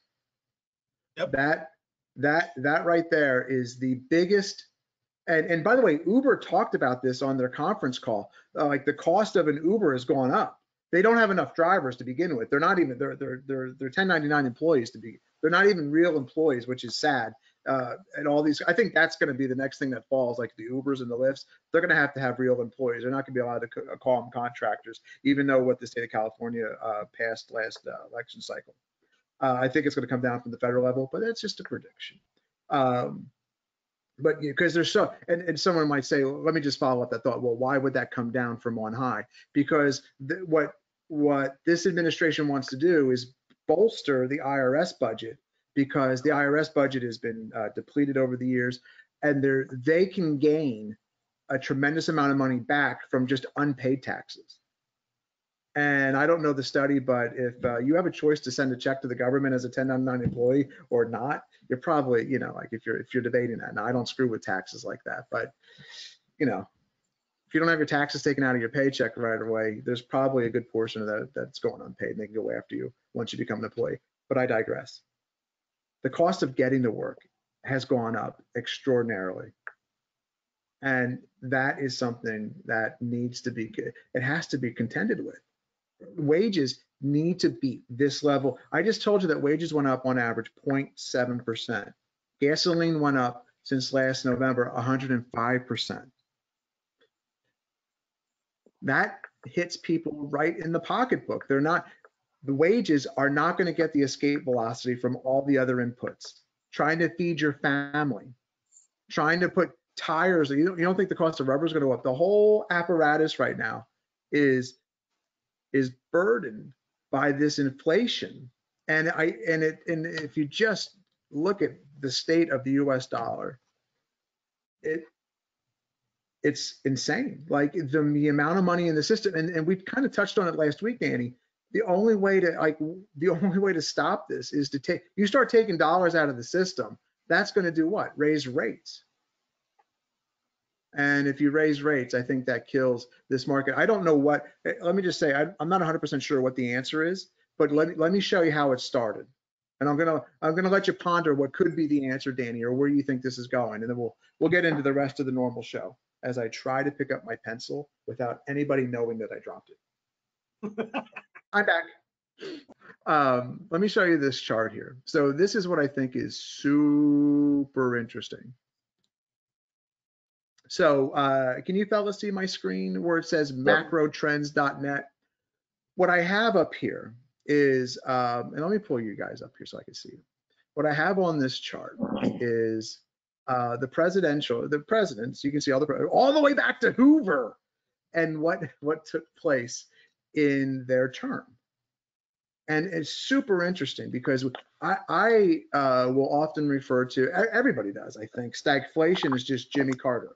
Yep. That that that right there is the biggest. And and by the way, Uber talked about this on their conference call. Uh, like the cost of an Uber has gone up. They don't have enough drivers to begin with. They're not even they're they're they're they're ten ninety-nine employees to be. They're not even real employees, which is sad. Uh, and all these, I think that's going to be the next thing that falls, like the Ubers and the Lyfts. They're going to have to have real employees. They're not going to be allowed to call them contractors, even though what the state of California uh, passed last uh, election cycle. Uh, I think it's going to come down from the federal level, but that's just a prediction. Um, but because there's so, and, and someone might say, well, let me just follow up that thought. Well, why would that come down from on high? Because th what what this administration wants to do is bolster the I R S budget, because the I R S budget has been uh, depleted over the years, and they they can gain a tremendous amount of money back from just unpaid taxes. And I don't know the study, but if uh, you have a choice to send a check to the government as a ten ninety-nine employee or not, you're probably, you know, like if you're if you're debating that. Now I don't screw with taxes like that, but you know, if you don't have your taxes taken out of your paycheck right away, there's probably a good portion of that that's going unpaid, and they can go after you once you become an employee. But I digress. The cost of getting to work has gone up extraordinarily. And that is something that needs to be, it has to be contended with. Wages need to beat this level. I just told you that wages went up on average zero point seven percent. Gasoline went up since last November, one hundred five percent. That hits people right in the pocketbook. They're not, the wages are not going to get the escape velocity from all the other inputs. Trying to feed your family, trying to put tires, you don't, you don't think the cost of rubber is going to go up. The whole apparatus right now is, is burdened by this inflation. And I, and it, and if you just look at the state of the U S dollar, it, it's insane. Like the, the amount of money in the system, and, and we kind of touched on it last week, Danny. The only way to like the only way to stop this is to take you start taking dollars out of the system. That's going to do what? Raise rates. And if you raise rates, I think that kills this market. I don't know what. Let me just say I, I'm not one hundred percent sure what the answer is, but let me let me show you how it started. And I'm gonna I'm gonna let you ponder what could be the answer, Danny, or where you think this is going. And then we'll we'll get into the rest of the normal show as I try to pick up my pencil without anybody knowing that I dropped it. I'm back. Um, let me show you this chart here. So this is what I think is super interesting. So uh, can you fellas see my screen where it says macro trends dot net? What I have up here is, um, and let me pull you guys up here so I can see you. What I have on this chart is uh, the presidential, the presidents. You can see all the all the way back to Hoover and what what took place in their term. And it's super interesting because I, I uh, will often refer to, everybody does, I think, stagflation is just Jimmy Carter,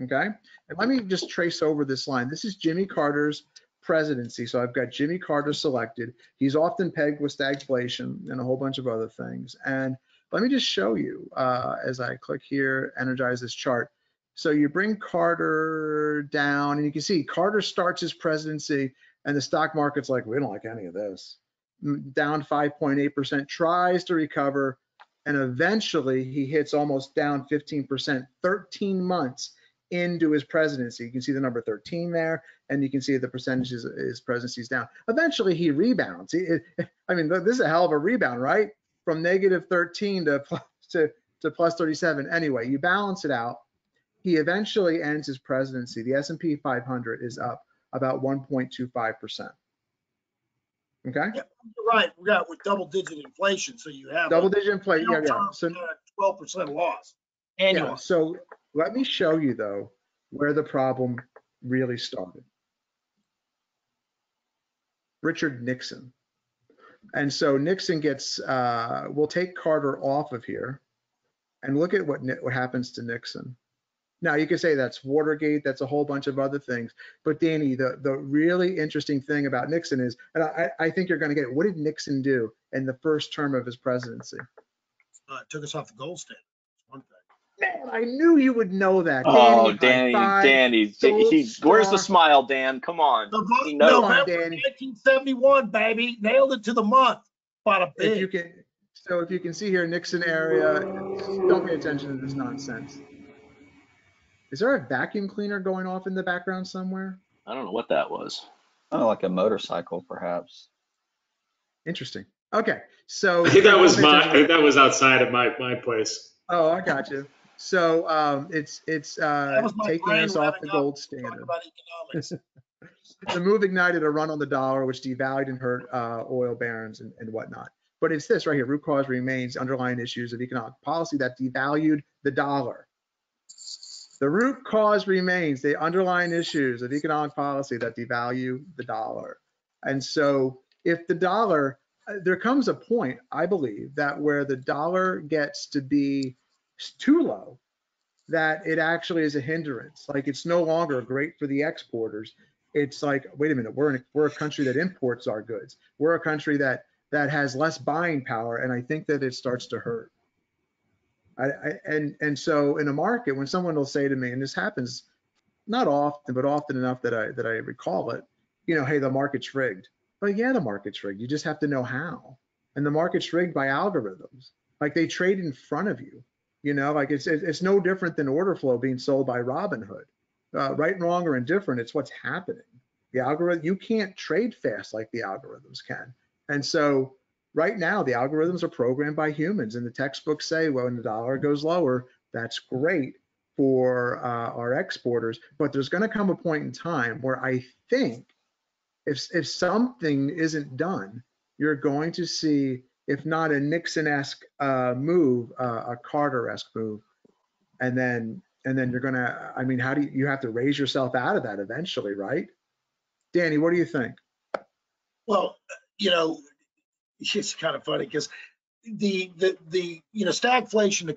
okay? And let me just trace over this line. This is Jimmy Carter's presidency. So I've got Jimmy Carter selected. He's often pegged with stagflation and a whole bunch of other things. And let me just show you uh, as I click here, energize this chart. So you bring Carter down and you can see Carter starts his presidency and the stock market's like, we don't like any of this. Down five point eight percent, tries to recover, and eventually he hits almost down fifteen percent, thirteen months into his presidency. You can see the number thirteen there, and you can see the percentages of his presidency is down. Eventually he rebounds. It, it, I mean, this is a hell of a rebound, right? From negative thirteen to plus, to, to plus thirty-seven. Anyway, you balance it out. He eventually ends his presidency. The S and P five hundred is up about one point two five percent. Okay? Yeah, you're right. We got with double-digit inflation, so you have double-digit inflation. Yeah, yeah. So twelve percent loss annual. Yeah, so let me show you though where the problem really started. Richard Nixon, and so Nixon gets. Uh, we'll take Carter off of here, and look at what what happens to Nixon. Now, you could say that's Watergate, that's a whole bunch of other things. But Danny, the, the really interesting thing about Nixon is, and I, I think you're going to get it, what did Nixon do in the first term of his presidency? Uh, took us off the gold standard. One thing. Man, I knew you would know that. Oh, Danny, Danny, Danny he, where's the smile, Dan? Come on. The vote, November nineteen seventy-one, baby, nailed it to the month. Bada bing. If you can, so if you can see here, Nixon area. Don't pay attention to this nonsense. Is there a vacuum cleaner going off in the background somewhere? I don't know what that was. Oh, like a motorcycle, perhaps. Interesting. Okay, so I think that was my. I think that was outside of my my place. Oh, I got you. So um, it's it's uh, taking us off the gold standard. The move ignited a run on the dollar, which devalued and hurt uh, oil barons and, and whatnot. But it's this right here: root cause remains underlying issues of economic policy that devalued the dollar. The root cause remains the underlying issues of economic policy that devalue the dollar. And so, if the dollar, there comes a point, I believe, that where the dollar gets to be too low, that it actually is a hindrance. Like it's no longer great for the exporters. It's like, wait a minute, we're in, we're a country that imports our goods. We're a country that that has less buying power, and I think that it starts to hurt. I, I, and and so in a market, when someone will say to me, and this happens not often, but often enough that I that I recall it, you know, hey, the market's rigged. But yeah, the market's rigged. You just have to know how. And the market's rigged by algorithms. Like they trade in front of you. You know, like it's it's no different than order flow being sold by Robinhood. Uh, right, wrong, or indifferent, it's what's happening. The algorithm, you can't trade fast like the algorithms can. And so right now, the algorithms are programmed by humans, and the textbooks say, well, when the dollar goes lower, that's great for uh, our exporters. But there's going to come a point in time where I think if, if something isn't done, you're going to see, if not a Nixon-esque uh, move, uh, a Carter-esque move, and then and then you're going to, I mean, how do you, you have to raise yourself out of that eventually, right? Danny, what do you think? Well, you know, it's kind of funny because the, the, the, you know, stagflation,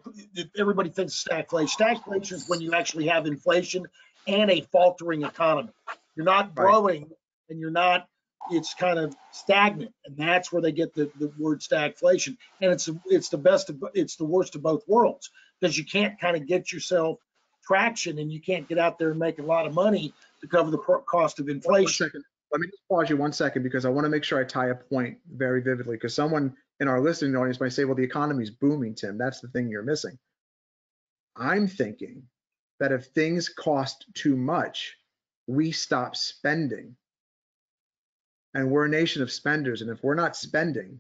everybody thinks stagflation. Stagflation is when you actually have inflation and a faltering economy. You're not growing. Right. And you're not, it's kind of stagnant, and that's where they get the, the word stagflation. And it's it's the best of, it's the worst of both worlds, because you can't kind of get yourself traction, and you can't get out there and make a lot of money to cover the cost of inflation. One second. Let me just pause you one second, because I want to make sure I tie a point very vividly, because someone in our listening audience might say, well, the economy's booming, Tim, that's the thing you're missing. I'm thinking that if things cost too much, we stop spending. And we're a nation of spenders, and if we're not spending,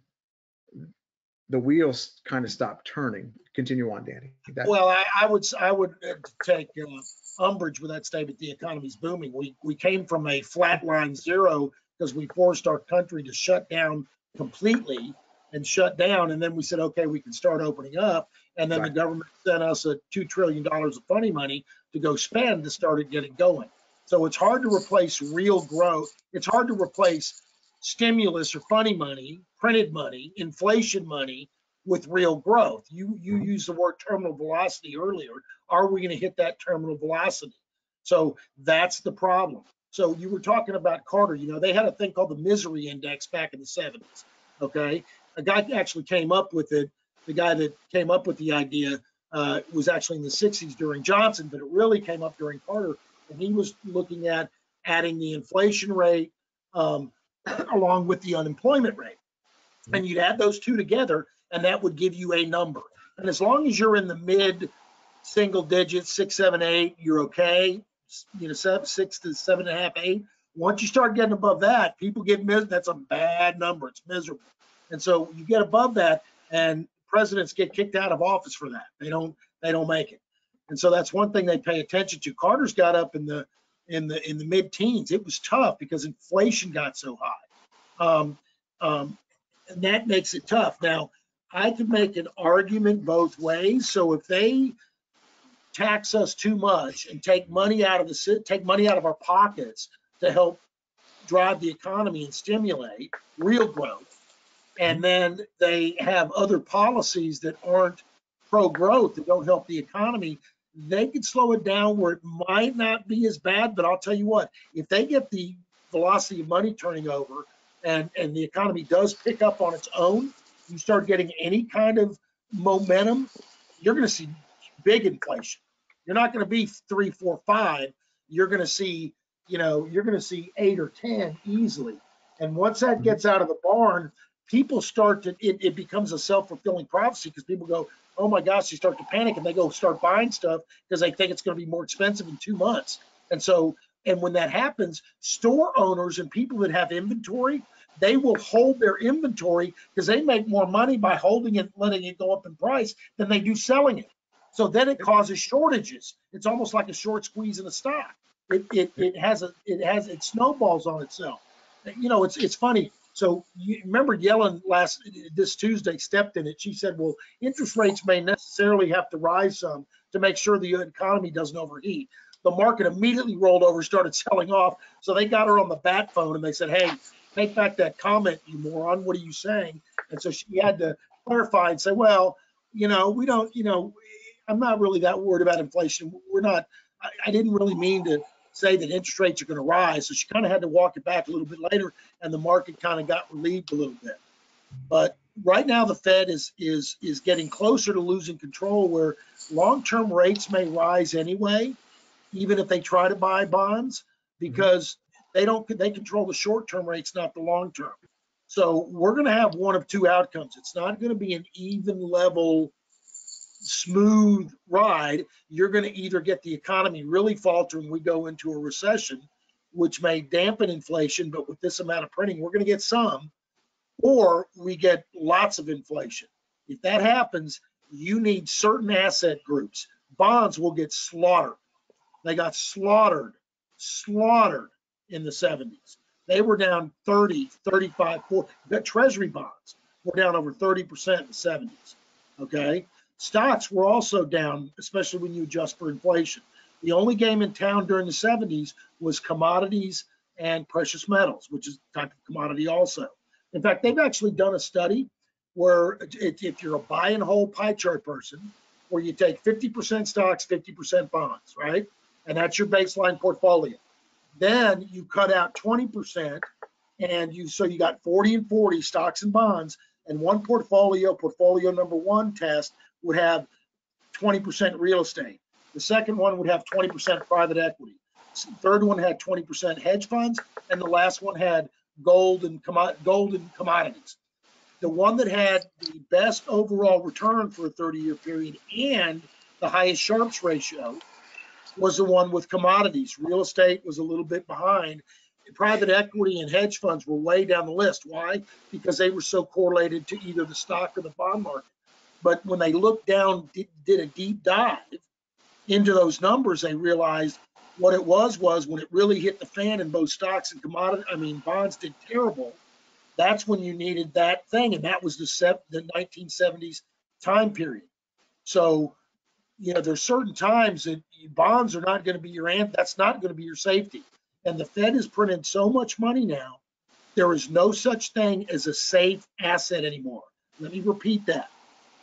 the wheels kind of stop turning. Continue on, Danny. That well, I, I would I would take uh, umbrage with that statement. The economy's booming. We we came from a flatline zero because we forced our country to shut down completely and shut down, and then we said, okay, we can start opening up, and then right. The government sent us a two trillion dollars of funny money to go spend to start it getting going. So it's hard to replace real growth. It's hard to replace stimulus or funny money, printed money, inflation money with real growth. You you used the word terminal velocity earlier. Are we going to hit that terminal velocity? So that's the problem. So you were talking about Carter. You know, they had a thing called the misery index back in the seventies. Okay, a guy actually came up with it. The guy that came up with the idea uh, was actually in the sixties during Johnson, but it really came up during Carter. And he was looking at adding the inflation rate um, along with the unemployment rate. And you'd add those two together, and that would give you a number. And as long as you're in the mid single digits, six, seven, eight, you're okay. You know, seven, six to seven and a half, eight. Once you start getting above that, people get miserable. That's a bad number. It's miserable. And so you get above that, and presidents get kicked out of office for that. They don't. They don't make it. And so that's one thing they pay attention to. Carter's got up in the in the in the mid-teens. It was tough because inflation got so high, um, um, and that makes it tough. Now, I could make an argument both ways. So if they tax us too much and take money out of the take money out of our pockets to help drive the economy and stimulate real growth, and then they have other policies that aren't pro-growth that don't help the economy, they could slow it down where it might not be as bad. But I'll tell you what, if they get the velocity of money turning over and, and the economy does pick up on its own, you start getting any kind of momentum, you're going to see big inflation. You're not going to be three, four, five. You're going to see, you know, you're going to see eight or ten easily. And once that gets out of the barn, people start to, it, it becomes a self-fulfilling prophecy, because people go, oh my gosh, you start to panic and they go start buying stuff because they think it's going to be more expensive in two months. And so, and when that happens, store owners and people that have inventory, they will hold their inventory because they make more money by holding it, letting it go up in price than they do selling it. So then it causes shortages. It's almost like a short squeeze in a stock. It it, it has a it has it snowballs on itself. You know, it's it's funny. So you remember Yellen last this Tuesday stepped in it. She said, well, interest rates may necessarily have to rise some to make sure the economy doesn't overheat. The market immediately rolled over, started selling off. So they got her on the bat phone and they said, hey, take back that comment, you moron. What are you saying? And so she had to clarify and say, well, you know, we don't, you know, I'm not really that worried about inflation. We're not, I, I didn't really mean to say that interest rates are going to rise. So she kind of had to walk it back a little bit later, and the market kind of got relieved a little bit. But right now the Fed is is is getting closer to losing control, where long-term rates may rise anyway, even if they try to buy bonds, because they don't they control the short-term rates, not the long-term. So we're going to have one of two outcomes. It's not going to be an even level smooth ride. You're going to either get the economy really faltering, we go into a recession, which may dampen inflation, but with this amount of printing, we're going to get some, or we get lots of inflation. If that happens, you need certain asset groups. Bonds will get slaughtered. They got slaughtered, slaughtered in the seventies. They were down thirty, thirty-five, forty. The Treasury bonds were down over thirty percent in the seventies, okay? Stocks were also down, especially when you adjust for inflation. The only game in town during the seventies was commodities and precious metals, which is a type of commodity also. In fact, they've actually done a study where it, if you're a buy and hold pie chart person, where you take fifty percent stocks, fifty percent bonds, right? And that's your baseline portfolio. Then you cut out twenty percent, and you so you got forty and forty stocks and bonds, and one portfolio, portfolio number one test, would have twenty percent real estate. The second one would have twenty percent private equity. Third one had twenty percent hedge funds, and the last one had gold and gold and commodities. The one that had the best overall return for a thirty-year period and the highest Sharpe's ratio was the one with commodities. Real estate was a little bit behind. Private equity and hedge funds were way down the list. Why? Because they were so correlated to either the stock or the bond market. But when they looked down, did a deep dive into those numbers, they realized what it was was when it really hit the fan, and both stocks and commodity, I mean, bonds did terrible. That's when you needed that thing, and that was the nineteen seventies time period. So, you know, there's certain times that bonds are not going to be your amp. That's not going to be your safety. And the Fed is printing so much money now, there is no such thing as a safe asset anymore. Let me repeat that.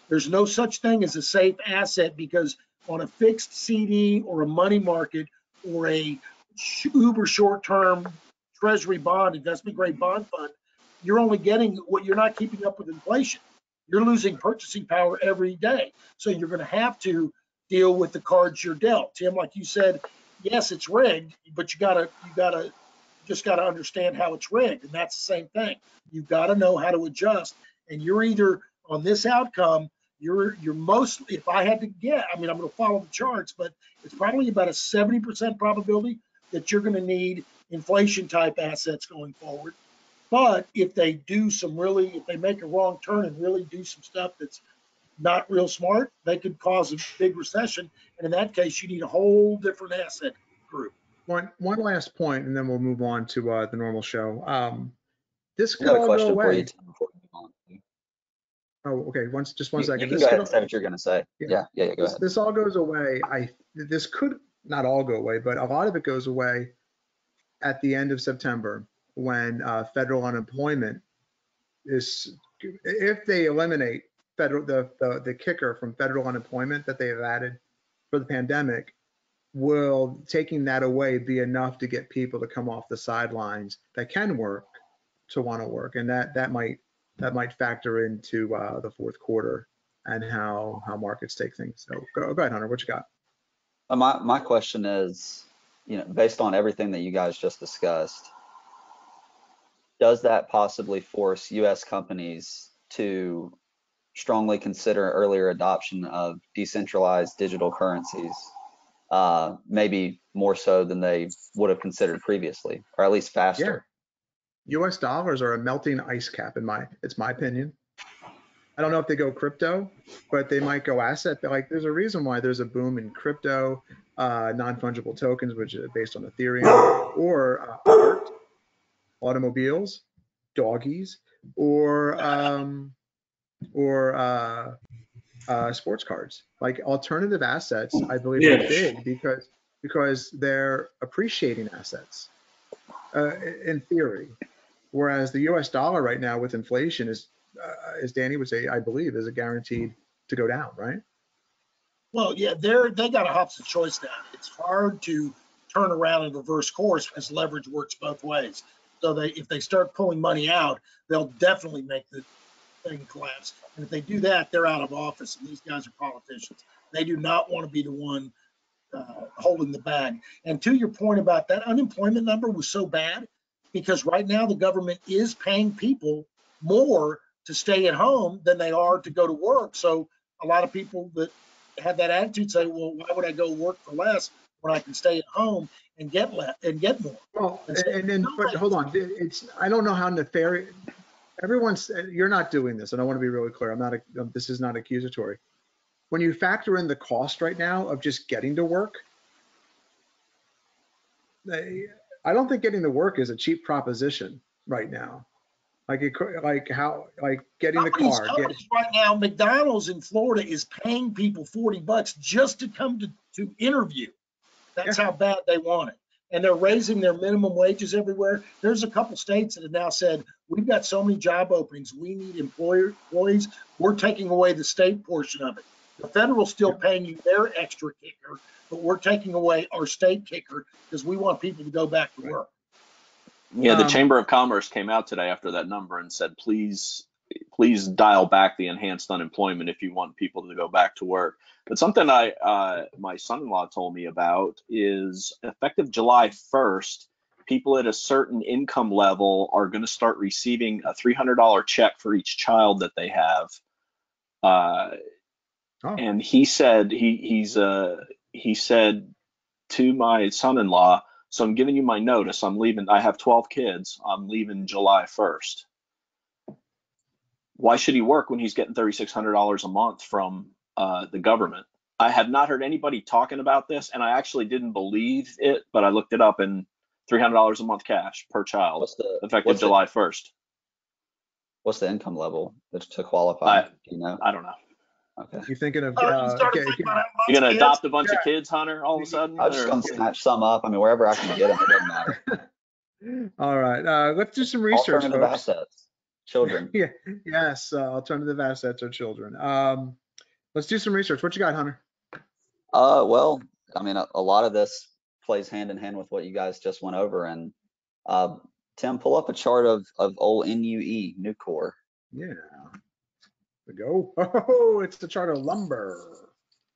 There's no such thing as a safe asset, because on a fixed C D or a money market or a uber short-term treasury bond, investment grade bond fund, you're only getting what you're not keeping up with inflation. You're losing purchasing power every day. So you're going to have to deal with the cards you're dealt. Tim, like you said, yes, it's rigged, but you gotta, you gotta, just gotta understand how it's rigged. And that's the same thing. You gotta know how to adjust. And you're either on this outcome, You're you're mostly, if I had to get, I mean, I'm going to follow the charts, but it's probably about a seventy percent probability that you're going to need inflation type assets going forward. But if they do some really, if they make a wrong turn and really do some stuff that's not real smart, they could cause a big recession. And in that case, you need a whole different asset group. One one last point, and then we'll move on to uh, the normal show. Um, this could all go away. Oh, okay. Once, just one you, second. You can this go ahead and say what you're going to say. Yeah, yeah, yeah, yeah go this, ahead. This all goes away. I this could not all go away, but a lot of it goes away at the end of September when uh, federal unemployment is. If they eliminate federal the, the the kicker from federal unemployment that they have added for the pandemic, will taking that away be enough to get people to come off the sidelines that can work to want to work, and that that might. That might factor into uh, the fourth quarter and how how markets take things. So go, go ahead, Hunter, what you got? My my question is, you know, based on everything that you guys just discussed, does that possibly force U S companies to strongly consider earlier adoption of decentralized digital currencies, uh, maybe more so than they would have considered previously, or at least faster? Yeah. U S dollars are a melting ice cap, in my it's my opinion. I don't know if they go crypto, but they might go asset. Like, there's a reason why there's a boom in crypto, uh, non-fungible tokens, which are based on Ethereum, or uh, art, automobiles, doggies, or um, or uh, uh, sports cards. Like, alternative assets, I believe, yeah. are big because because they're appreciating assets, uh, in theory. Whereas the U S dollar right now with inflation is, Uh, as Danny would say, I believe, is it guaranteed to go down, right? Well, yeah, they're, they got a Hobson choice now. It's hard to turn around and reverse course because leverage works both ways. So they, if they start pulling money out, they'll definitely make the thing collapse. And if they do that, they're out of office. And these guys are politicians. They do not want to be the one uh, holding the bag. And to your point about that unemployment number was so bad because right now the government is paying people more to stay at home than they are to go to work. So a lot of people that have that attitude say, well, why would I go work for less when I can stay at home and get less and get more? Well, and, and, and then, but hold on, it's, I don't know how nefarious, everyone's, you're not doing this, and I want to be really clear, I'm not, a, this is not accusatory. When you factor in the cost right now of just getting to work, they, I don't think getting to work is a cheap proposition right now. Like it, like how, like getting the car. Get... Right now, McDonald's in Florida is paying people forty bucks just to come to, to interview. That's yeah. how bad they want it. And they're raising their minimum wages everywhere. There's a couple states that have now said, we've got so many job openings, we need employer employees. We're taking away the state portion of it. The federal's still yeah. paying you their extra kicker, but we're taking away our state kicker because we want people to go back to right. work. Yeah, the um, Chamber of Commerce came out today after that number and said, please, please dial back the enhanced unemployment if you want people to go back to work. But something I, uh, my son-in-law told me about is effective July first, people at a certain income level are going to start receiving a three hundred dollar check for each child that they have. Uh, oh. And he said, he he's uh, he said to my son-in-law, so I'm giving you my notice. I'm leaving. I have twelve kids. I'm leaving July first. Why should he work when he's getting thirty-six hundred dollars a month from uh, the government? I have not heard anybody talking about this, and I actually didn't believe it, but I looked it up, and three hundred dollars a month cash per child, what's the, effective what's July first. What's the income level to qualify? I, do you know? I don't know. Okay. You're thinking of uh, okay, you're gonna adopt a bunch yeah. of kids, Hunter, all of a sudden? I'm just gonna snatch some up. I mean, wherever I can get them, it doesn't matter. All right, uh, let's do some research. Alternative folks. assets, children. yeah, yes, uh, alternative assets are children. Um, let's do some research. What you got, Hunter? Uh, well, I mean, a, a lot of this plays hand in hand with what you guys just went over. And uh, Tim, pull up a chart of of old N U E, Nucor. Yeah. Go. Oh, it's the chart of lumber.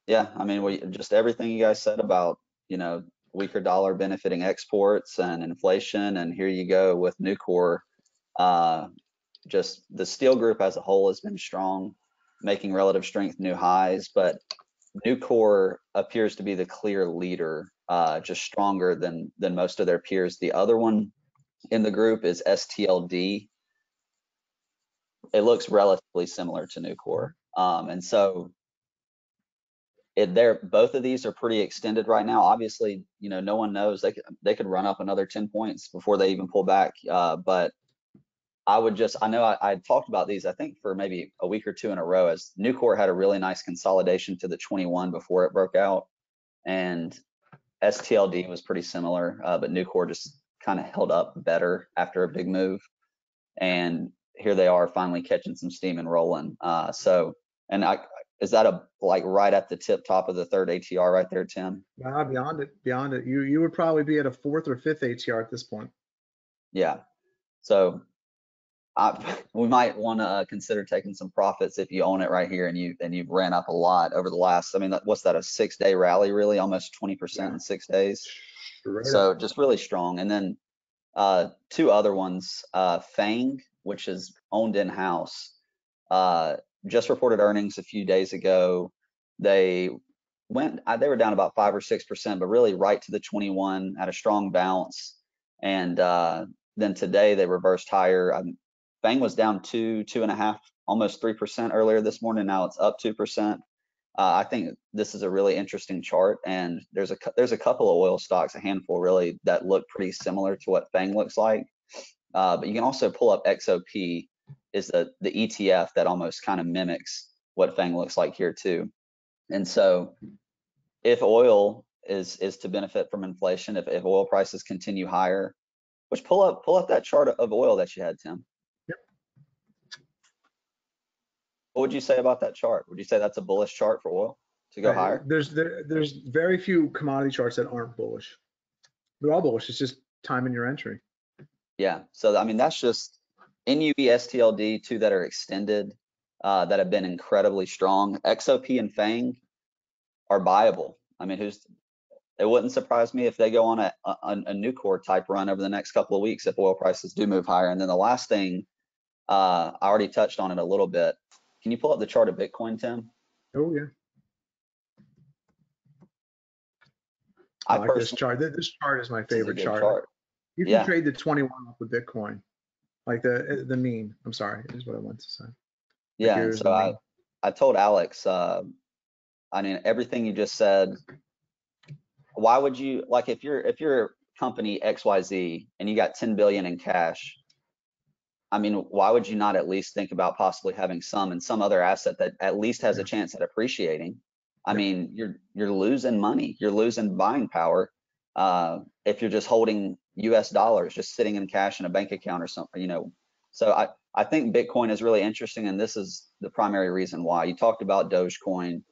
Yeah, I mean, we just everything you guys said about, you know, weaker dollar benefiting exports and inflation, and here you go with Nucor. Uh, just the steel group as a whole has been strong, making relative strength new highs, but Nucor appears to be the clear leader, uh, just stronger than than most of their peers. The other one in the group is S T L D. It looks relatively similar to Nucor, um, and so it, they're both of these are pretty extended right now. Obviously, you know, no one knows, they could, they could run up another ten points before they even pull back. Uh, but I would just, I know I, I talked about these, I think for maybe a week or two in a row, as Nucor had a really nice consolidation to the twenty-one before it broke out, and S T L D was pretty similar, uh, but Nucor just kind of held up better after a big move, and here they are finally catching some steam and rolling. Uh, so, and I, is that a like right at the tip top of the third A T R right there, Tim? Wow, beyond it, beyond it. You you would probably be at a fourth or fifth A T R at this point. Yeah. So I, we might want to consider taking some profits if you own it right here and you and you've ran up a lot over the last, I mean, what's that, a six day rally, really almost twenty percent yeah. in six days. Right. So just really strong. And then uh, two other ones, uh, FANG, which is owned in house, uh, just reported earnings a few days ago. They went, they were down about five or six percent, but really right to the twenty-one, had a strong bounce. And uh, then today they reversed higher. I'm, FANG was down two, two and a half, almost three percent earlier this morning. Now it's up two percent. Uh, I think this is a really interesting chart, and there's a there's a couple of oil stocks, a handful really, that look pretty similar to what FANG looks like. Uh, but you can also pull up X O P, is the, the E T F that almost kind of mimics what FANG looks like here too. And so if oil is is to benefit from inflation, if, if oil prices continue higher, which pull up pull up that chart of oil that you had, Tim. What would you say about that chart? Would you say that's a bullish chart for oil to go higher? There's there, there's very few commodity charts that aren't bullish. They're all bullish. It's just time in your entry. Yeah. So I mean, that's just N U E, S T L D, two that are extended, uh, that have been incredibly strong. X O P and FANG are buyable. I mean, who's? It wouldn't surprise me if they go on a a, a Nucor type run over the next couple of weeks if oil prices do move higher. And then the last thing, uh, I already touched on it a little bit. Can you pull up the chart of Bitcoin, Tim? Oh, yeah. I, I like this chart. This chart is my favorite chart. chart. You can yeah. trade the twenty-one off of Bitcoin, like the the mean. I'm sorry, is what I wanted to say. Yeah, so I, I told Alex, uh, I mean, everything you just said, why would you, like if you're, if you're company X Y Z and you got ten billion in cash, I mean, why would you not at least think about possibly having some and some other asset that at least has yeah. a chance at appreciating? I yeah. mean, you're you're losing money, you're losing buying power uh, if you're just holding U S dollars, just sitting in cash in a bank account or something, you know. So I I think Bitcoin is really interesting, and this is the primary reason why. You talked about Dogecoin,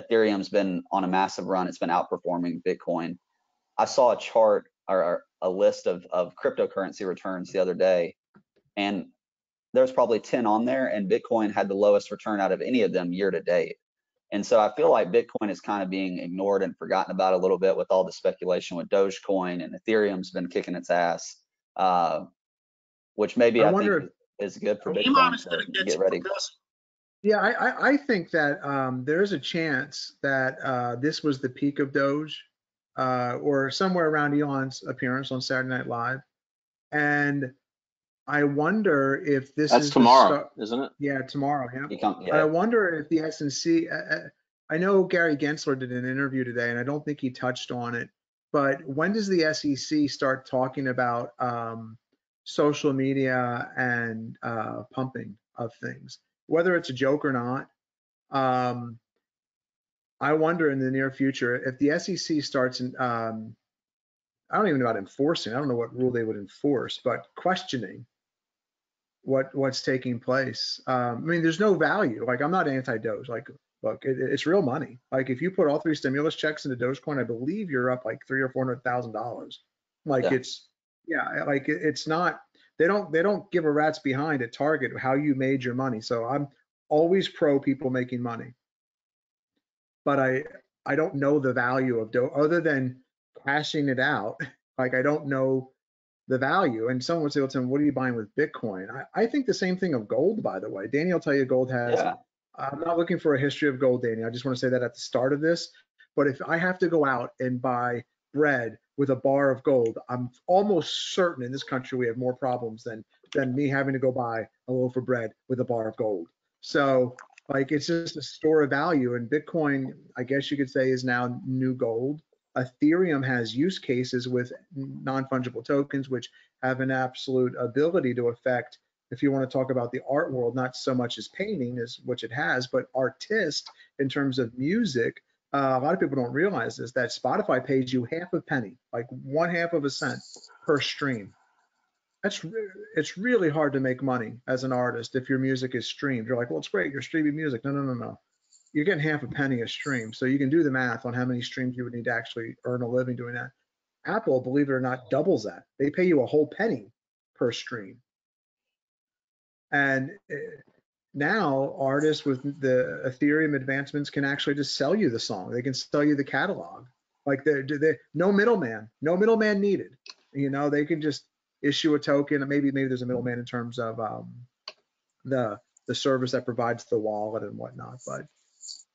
Ethereum's been on a massive run, it's been outperforming Bitcoin. I saw a chart or, or a list of of cryptocurrency returns the other day. And there's probably ten on there, and Bitcoin had the lowest return out of any of them year to date. And so I feel like Bitcoin is kind of being ignored and forgotten about a little bit with all the speculation with Dogecoin, and Ethereum's been kicking its ass, uh, which maybe I, I think is good for Bitcoin to get ready. Yeah, I, I think that um, there is a chance that uh, this was the peak of Doge, uh, or somewhere around Elon's appearance on Saturday Night Live, and I wonder if this That's is tomorrow, isn't it? Yeah, tomorrow. Yeah. Can't, yeah. I wonder if the S and C. Uh, I know Gary Gensler did an interview today, and I don't think he touched on it. But when does the S E C start talking about um, social media and uh, pumping of things, whether it's a joke or not? Um, I wonder in the near future if the S E C starts in. Um, I don't even know about enforcing. I don't know what rule they would enforce, but questioning what what's taking place. Um, I mean, there's no value. Like, I'm not anti-Doge. Like, look, it, it's real money. Like, if you put all three stimulus checks into Dogecoin, I believe you're up like three or four hundred thousand dollars. Like, yeah. it's yeah, like it, it's not. They don't they don't give a rat's behind at Target how you made your money. So I'm always pro people making money, but I I don't know the value of Doge other than cashing it out. Like, I don't know the value. And someone would say, well, Tim, what are you buying with Bitcoin? I, I think the same thing of gold, by the way. Danny, I'll tell you, gold has, yeah. I'm not looking for a history of gold, Danny. I just want to say that at the start of this. But if I have to go out and buy bread with a bar of gold, I'm almost certain in this country we have more problems than, than me having to go buy a loaf of bread with a bar of gold. So, like, it's just a store of value. And Bitcoin, I guess you could say, is now new gold. Ethereum has use cases with non-fungible tokens, which have an absolute ability to affect, if you want to talk about the art world, not so much as painting, as which it has, but artist in terms of music. Uh, a lot of people don't realize this, that Spotify pays you half a penny, like one half of a cent per stream. That's re it's really hard to make money as an artist if your music is streamed. You're like, well, it's great, you're streaming music. No, no, no, no. You're getting half a penny a stream. So you can do the math on how many streams you would need to actually earn a living doing that. Apple, believe it or not, doubles that. They pay you a whole penny per stream. And now artists with the Ethereum advancements can actually just sell you the song. They can sell you the catalog. Like they're, they're, no middleman, no middleman needed. You know, they can just issue a token, and maybe maybe there's a middleman in terms of um, the the service that provides the wallet and whatnot. But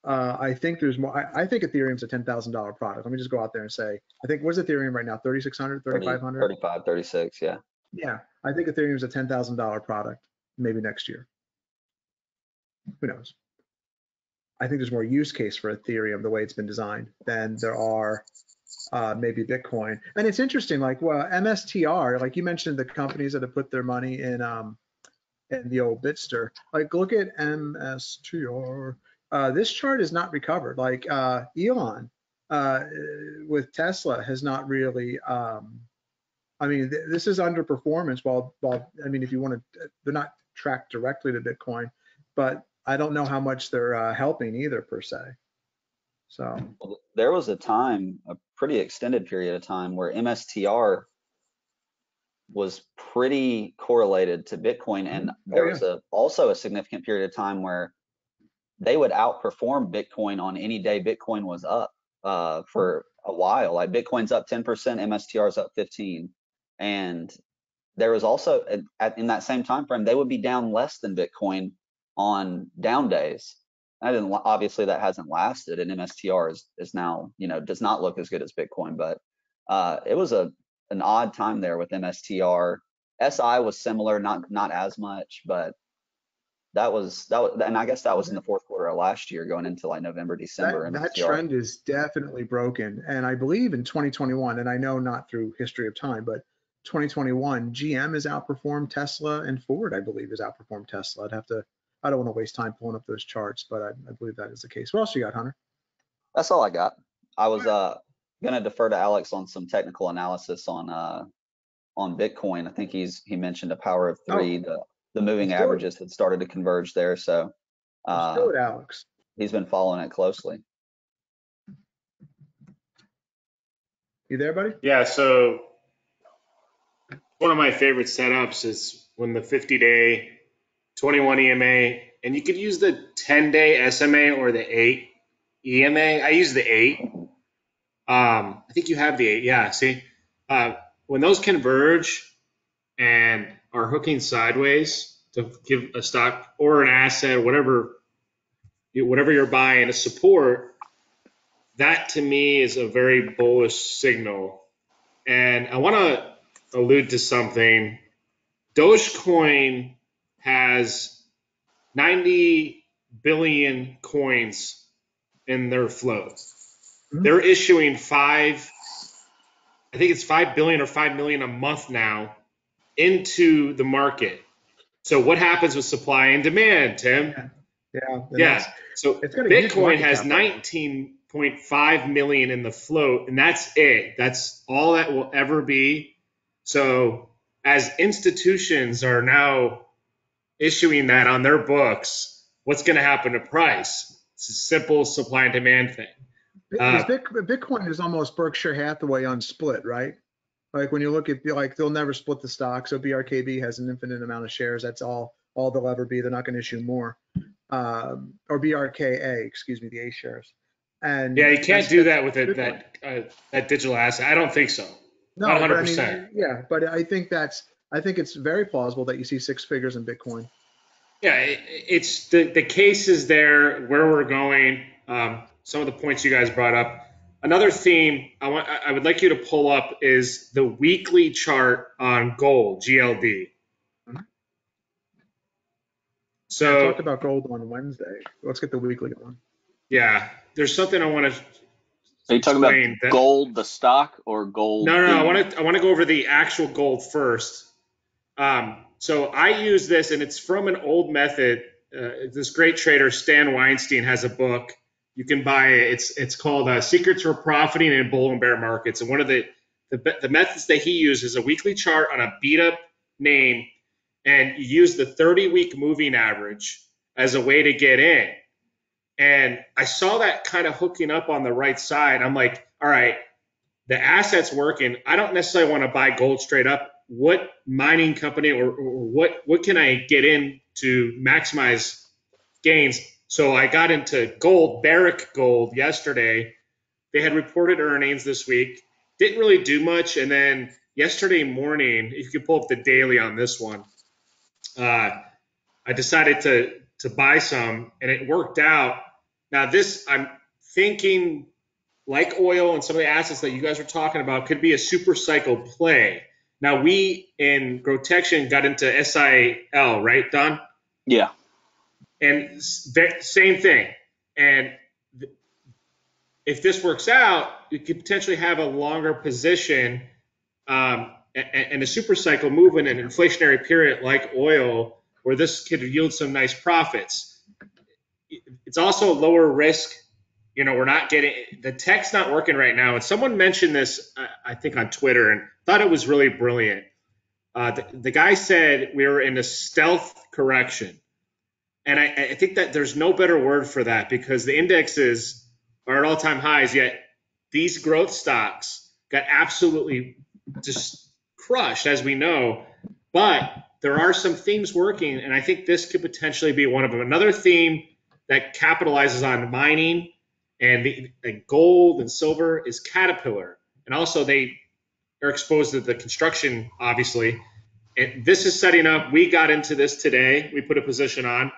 uh, I think there's more. I, I think Ethereum's a ten thousand dollar product. Let me just go out there and say, I think, what's Ethereum right now? thirty-six hundred, thirty-five hundred? thirty-five, thirty-six, yeah. Yeah, I think Ethereum's a ten thousand dollar product maybe next year. Who knows? I think there's more use case for Ethereum, the way it's been designed, than there are uh, maybe Bitcoin. And it's interesting, like, well, M S T R, like you mentioned the companies that have put their money in um, in the old Bitster. Like, look at M S T R. Uh, this chart is not recovered. Like, uh, Elon uh, with Tesla has not really, um, I mean, th this is underperformance while, while, I mean, if you want to, they're not tracked directly to Bitcoin, but I don't know how much they're uh, helping either, per se. So well, there was a time, a pretty extended period of time, where M S T R was pretty correlated to Bitcoin, and there oh, yeah. was a, also a significant period of time where they would outperform Bitcoin on any day Bitcoin was up uh, for a while. Like Bitcoin's up ten percent, M S T R's up fifteen, and there was also at, in that same time frame they would be down less than Bitcoin on down days. I didn't, obviously that hasn't lasted, and M S T R is, is now, you know, does not look as good as Bitcoin, but uh, it was a an odd time there with M S T R. S I was similar, not not as much, but that was that was, and I guess that was in the fourth quarter of last year, going into like November, December. That, that trend is definitely broken, and I believe in twenty twenty-one, and I know not through history of time, but twenty twenty-one, G M has outperformed Tesla, and Ford, I believe, has outperformed Tesla. I'd have to. I don't want to waste time pulling up those charts, but I, I believe that is the case. What else you got, Hunter? That's all I got. I was uh, going to defer to Alex on some technical analysis on uh, on Bitcoin. I think he's he mentioned a power of three. Oh, the, the moving averages had started to converge there. So uh, let's do it, Alex. He's been following it closely. You there, buddy? Yeah, so one of my favorite setups is when the fifty-day twenty-one E M A, and you could use the ten-day S M A or the eight E M A. I use the eight. Um, I think you have the eight. Yeah, see? Uh, when those converge and are hooking sideways to give a stock or an asset, whatever, whatever you're buying, a support, that to me is a very bullish signal. And I want to allude to something. Dogecoin has ninety billion coins in their float. Mm-hmm. They're issuing five, I think it's five billion or five million a month now into the market. So what happens with supply and demand, Tim? Yeah. Yeah. yeah. So it's Bitcoin has nineteen point five million in the float, and that's it. That's all that will ever be. So as institutions are now issuing that on their books, what's going to happen to price? It's a simple supply and demand thing. Uh, Bitcoin is almost Berkshire Hathaway on split, right? Like when you look at, like, they'll never split the stock. So B R K B has an infinite amount of shares. That's all all they'll ever be. They're not going to issue more. Um, or B R K A, excuse me, the A shares. And yeah, you can't do that with a, that uh, that digital asset. I don't think so. No, not one hundred percent. But I mean, yeah, but I think that's. I think it's very plausible that you see six figures in Bitcoin. Yeah, it, it's the, the case is there, where we're going, um, some of the points you guys brought up. Another theme I, want, I would like you to pull up is the weekly chart on gold, G L D. Mm-hmm. So I talked about gold on Wednesday. Let's get the weekly going. Yeah, there's something I want to Are you talking about that, gold, the stock, or gold? No, no, no I want to I want to go over the actual gold first. Um, so I use this, and it's from an old method. Uh, this great trader, Stan Weinstein, has a book. You can buy it. It's it's called uh, Secrets for Profiting in Bull and Bear Markets. And one of the, the the methods that he uses is a weekly chart on a beat up name, and you use the thirty week moving average as a way to get in. And I saw that kind of hooking up on the right side. I'm like, all right, the asset's working. I don't necessarily want to buy gold straight up. What mining company or, or what what can I get in to maximize gains. So I got into gold, Barrick Gold, yesterday. They had reported earnings this week. Didn't really do much. And then yesterday morning, if you can pull up the daily on this one, uh, I decided to to buy some, and it worked out. Now this, I'm thinking, like oil and some of the assets that you guys are talking about, could be a super cycle play. Now we in Grotection got into S I L, right, Don? Yeah. And same thing. And if this works out, you could potentially have a longer position um, and a super cycle move in an inflationary period like oil, where this could yield some nice profits. It's also lower risk. You know, we're not getting, the tech's not working right now. And someone mentioned this, I, I think on Twitter, and thought it was really brilliant. Uh, the, the guy said we were in a stealth correction. And I, I think that there's no better word for that, because the indexes are at all-time highs, yet these growth stocks got absolutely just crushed, as we know. But there are some themes working, and I think this could potentially be one of them. Another theme that capitalizes on mining and the, the gold and silver is Caterpillar. And also they are exposed to the construction, obviously. And this is setting up. We got into this today. We put a position on,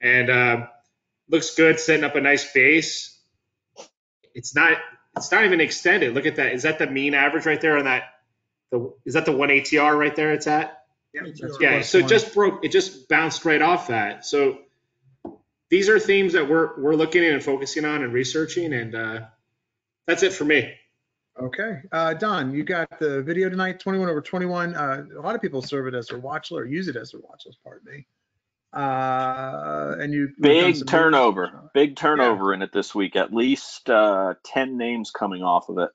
and uh, looks good, setting up a nice base. It's not, it's not even extended. Look at that. Is that the mean average right there on that? The, is that the one A T R right there it's at? Yeah, yeah. So it just broke, it just bounced right off that. So these are themes that we're we're looking at and focusing on and researching, and uh, that's it for me. Okay, uh, Don, you got the video tonight, twenty-one over twenty-one. Uh, a lot of people serve it as their watch list or use it as their watch list. Pardon me. Uh, and you big turnover, big turnover yeah. in it this week. At least uh, ten names coming off of it.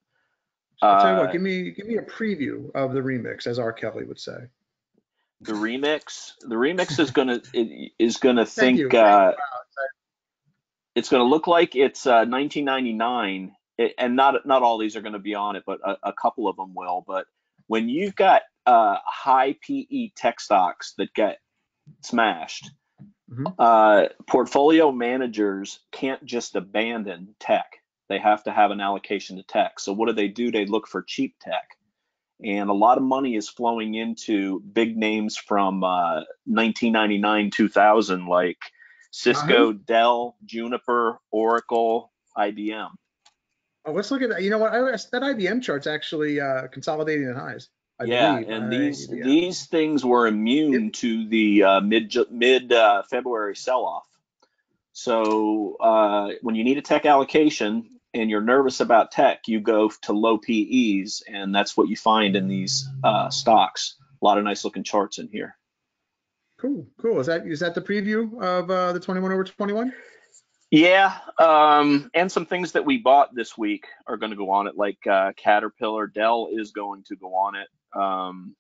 Uh, I'll tell you what, give me give me a preview of the remix, as R. Kelly would say. The remix, the remix is gonna is gonna think. Thank you. Uh, wow. It's going to look like it's uh, nineteen ninety-nine, it, and not not all these are going to be on it, but a, a couple of them will. But when you've got uh, high P E tech stocks that get smashed, mm-hmm. uh, portfolio managers can't just abandon tech. They have to have an allocation to tech. So what do they do? They look for cheap tech. And a lot of money is flowing into big names from uh, nineteen ninety-nine, two thousand, like Cisco, uh-huh. Dell, Juniper, Oracle, I B M. Oh, let's look at that. You know what? I, that I B M chart's actually uh, consolidating in highs. I yeah, believe. and uh, these yeah. these things were immune yep. to the uh, mid mid uh, February sell-off. So uh, when you need a tech allocation and you're nervous about tech, you go to low P Es, and that's what you find in these uh, stocks. A lot of nice looking charts in here. Cool, cool. Is that is that the preview of uh, the twenty-one over twenty-one? Yeah, um, and some things that we bought this week are going to go on it, like uh, Caterpillar. Dell is going to go on it. Um,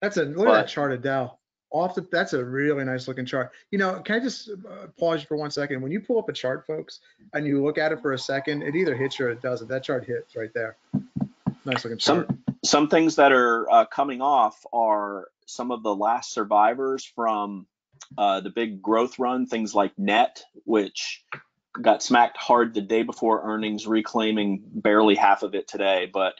that's a look but, at that chart of Dell. Off the, that's a really nice looking chart. You know, can I just uh, pause for one second? When you pull up a chart, folks, and you look at it for a second, it either hits you or it doesn't. That chart hits right there. Nice looking chart. Some, some things that are uh, coming off are some of the last survivors from uh, the big growth run, things like N E T, which got smacked hard the day before earnings, reclaiming barely half of it today. But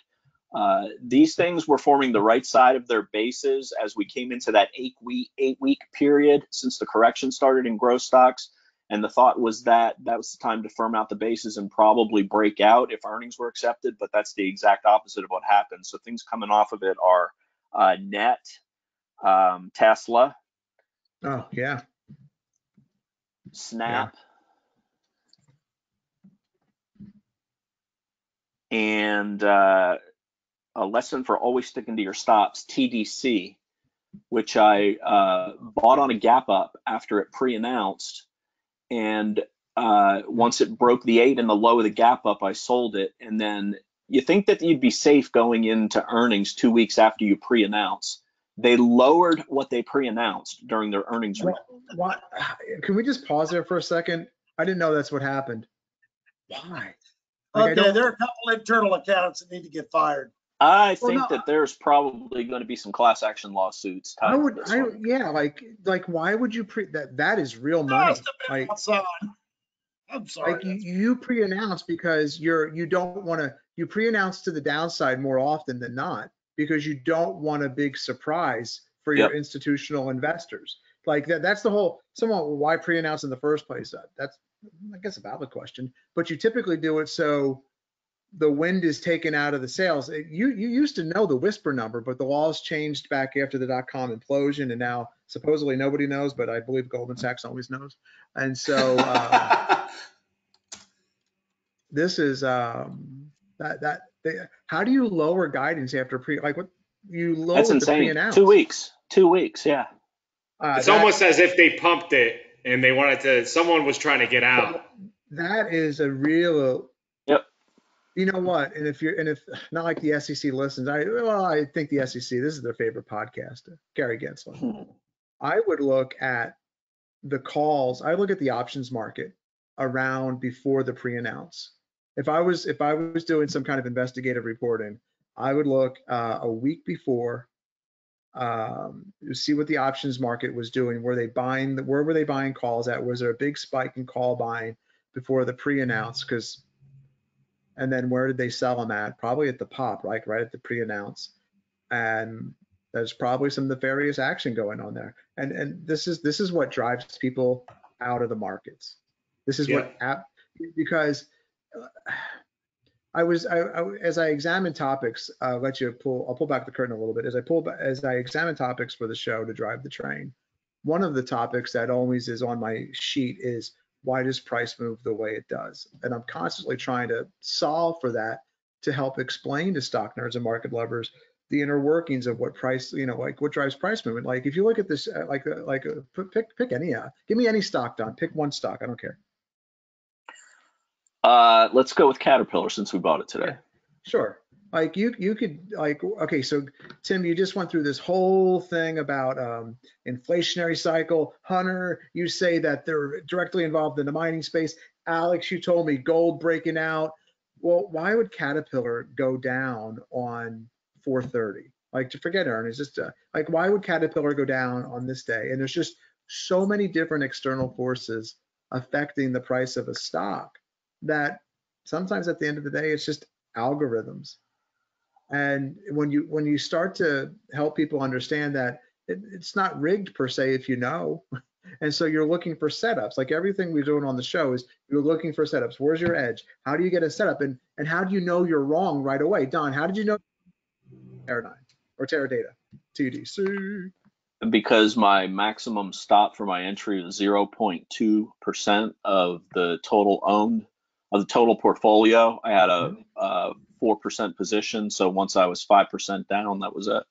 uh, these things were forming the right side of their bases as we came into that eight week, eight week period since the correction started in growth stocks. And the thought was that that was the time to firm out the bases and probably break out if earnings were accepted, but that's the exact opposite of what happened. So things coming off of it are uh, N E T, um, Tesla. Oh, yeah. Snap. Yeah. And uh, a lesson for always sticking to your stops, T D C, which I uh, bought on a gap up after it pre-announced. And uh, once it broke the eight and the low of the gap up, I sold it. And then you think that you'd be safe going into earnings two weeks after you pre-announce. They lowered what they pre-announced during their earnings. What, what, can we just pause there for a second? I didn't know that's what happened. Why? Like, okay, there are a couple internal accounts that need to get fired. I well, think no, that there's probably going to be some class action lawsuits. I would, I, yeah, like, like, why would you pre that? That is real money. No, like, I'm sorry. Like you, you pre-announce because you're, you don't want to. You pre-announce to the downside more often than not because you don't want a big surprise for yep. your institutional investors. Like that. That's the whole. Someone, why pre-announce in the first place? That's, I guess, a valid question. But you typically do it so the wind is taken out of the sails. It, you you used to know the whisper number, but the laws changed back after the dot-com implosion, and now supposedly nobody knows, but I believe Goldman Sachs always knows. And so uh, this is um, that that. They, how do you lower guidance after pre? Like what you lower? That's insane. The pre-announce. Two weeks. Two weeks. Yeah. Uh, it's that, almost as if they pumped it and they wanted to. Someone was trying to get out. That is a real. You know what? And if you're, and if not like the S E C listens, I well, I think the S E C. This is their favorite podcast, Gary Gensler. Hmm. I would look at the calls. I look at the options market around before the pre-announce. If I was, if I was doing some kind of investigative reporting, I would look uh, a week before, um, see what the options market was doing. Were they buying? The, where were they buying calls at? Was there a big spike in call buying before the pre-announce? Because and then where did they sell them at? Probably at the pop, right? Right at the pre-announce. And there's probably some nefarious action going on there. And and this is this is what drives people out of the markets. This is yeah. what app because I was I, I as I examine topics, I'll let you pull I'll pull back the curtain a little bit. As I pull as I examine topics for the show to drive the train, one of the topics that always is on my sheet is, why does price move the way it does? And I'm constantly trying to solve for that to help explain to stock nerds and market lovers the inner workings of what price, you know, like what drives price movement. Like if you look at this, like like pick pick any, uh, give me any stock, Don. Pick one stock. I don't care. Uh, let's go with Caterpillar since we bought it today. Yeah, sure. Like you you could like okay, so Tim, you just went through this whole thing about um inflationary cycle. Hunter, you say that they're directly involved in the mining space. Alex, you told me gold breaking out. Well, why would Caterpillar go down on four thirty? Like to forget earnings, just uh, like why would Caterpillar go down on this day? And there's just so many different external forces affecting the price of a stock that sometimes at the end of the day it's just algorithms. And when you when you start to help people understand that it, it's not rigged per se, if you know, and so you're looking for setups. Like everything we're doing on the show is you're looking for setups. Where's your edge? How do you get a setup? And and how do you know you're wrong right away? Don, how did you know? Teradyne or Teradata, T D C. Because my maximum stop for my entry is zero point two percent of the total owned of the total portfolio. I had a. a four percent position. So once I was five percent down, that was it.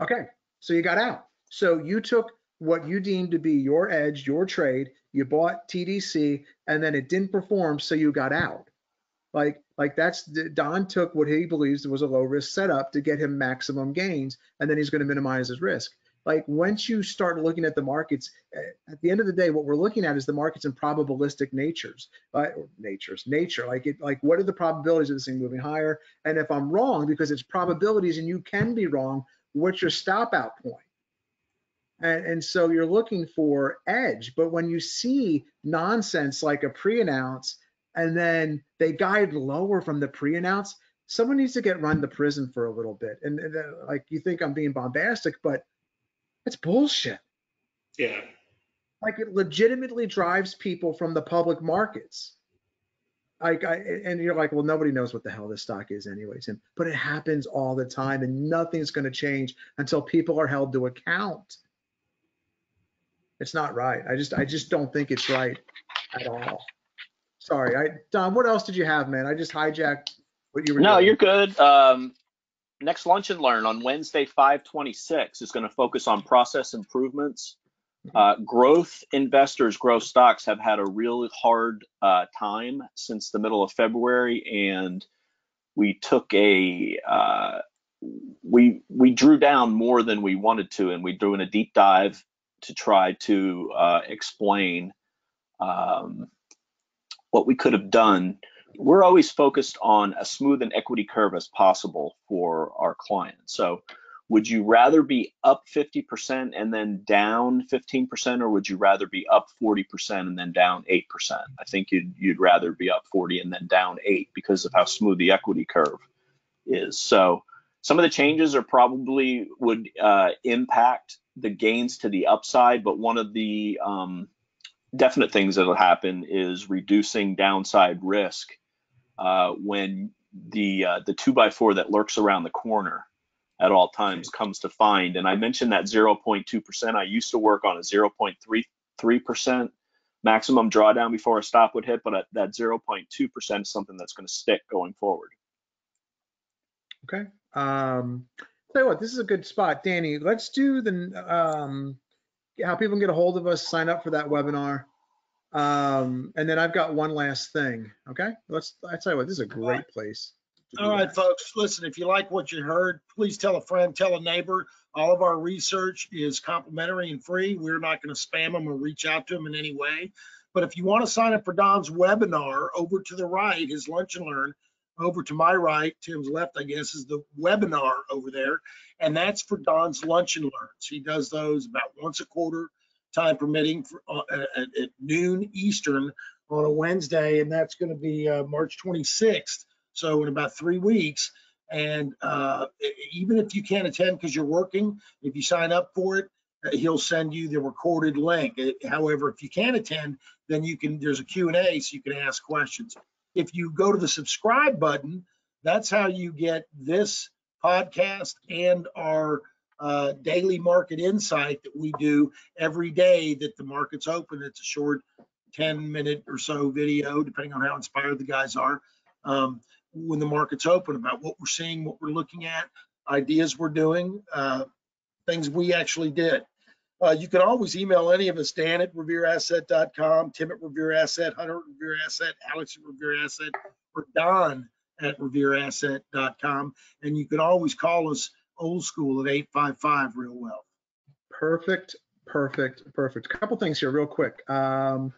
Okay. So you got out. So you took what you deemed to be your edge, your trade, you bought T D C, and then it didn't perform. So you got out. Like, like that's Don took what he believes was a low risk setup to get him maximum gains. And then he's going to minimize his risk. Like once you start looking at the markets, at the end of the day, what we're looking at is the markets in probabilistic natures, uh, natures, nature. Like it, like what are the probabilities of this thing moving higher? And if I'm wrong, because it's probabilities and you can be wrong, what's your stop out point? And, and so you're looking for edge. But when you see nonsense like a pre-announce and then they guide lower from the pre-announce, someone needs to get run to prison for a little bit. And, and uh, like you think I'm being bombastic, but it's bullshit. Yeah. Like it legitimately drives people from the public markets. Like I and you're like, well, nobody knows what the hell this stock is anyways. And but it happens all the time and nothing's going to change until people are held to account. It's not right. I just I just don't think it's right at all. Sorry. I Don, what else did you have, man? I just hijacked what you were No, doing. You're good. Um Next Lunch and Learn on Wednesday, five twenty-six, is going to focus on process improvements. Uh, growth investors, growth stocks have had a really hard uh, time since the middle of February, and we took a uh, we we drew down more than we wanted to, and we drew in a deep dive to try to uh, explain um, what we could have done we're always focused on as smooth an equity curve as possible for our clients. So would you rather be up fifty percent and then down fifteen percent, or would you rather be up forty percent and then down eight percent? I think you'd, you'd rather be up forty and then down eight because of how smooth the equity curve is. So some of the changes are probably would uh, impact the gains to the upside, but one of the um, definite things that'll happen is reducing downside risk uh, when the uh, the two by four that lurks around the corner at all times comes to find. And I mentioned that zero point two percent. I used to work on a zero point three three percent maximum drawdown before a stop would hit, but that zero point two percent is something that's going to stick going forward. Okay. Um, tell you what, this is a good spot, Danny. Let's do the um, how people can get a hold of us, sign up for that webinar, um, and then I've got one last thing. Okay, let's. I tell you what, this is a great place. All right, folks, listen, if you like what you heard, please tell a friend, tell a neighbor. All of our research is complimentary and free. We're not going to spam them or reach out to them in any way. But if you want to sign up for Don's webinar, over to the right, his Lunch and Learn, over to my right, Tim's left, I guess, is the webinar over there. And that's for Don's Lunch and Learns. He does those about once a quarter, time permitting, for, uh, at, at noon Eastern on a Wednesday. And that's going to be uh, March twenty-sixth. So in about three weeks, and uh, even if you can't attend because you're working, if you sign up for it, he'll send you the recorded link. However, if you can't attend, then you can, there's a Q and A, so you can ask questions. If you go to the subscribe button, that's how you get this podcast and our uh, daily market insight that we do every day that the market's open. It's a short ten minute or so video, depending on how inspired the guys are. Um, when the market's open, about what we're seeing, what we're looking at, ideas we're doing, uh, things we actually did. Uh, you can always email any of us, Dan at revere asset dot com, Tim at revereasset, Hunter at revereasset, Alex at revereasset, or Don at revereasset dot com. And you can always call us old school at eight five five real wealth. Perfect, perfect, perfect. A couple things here real quick. Um,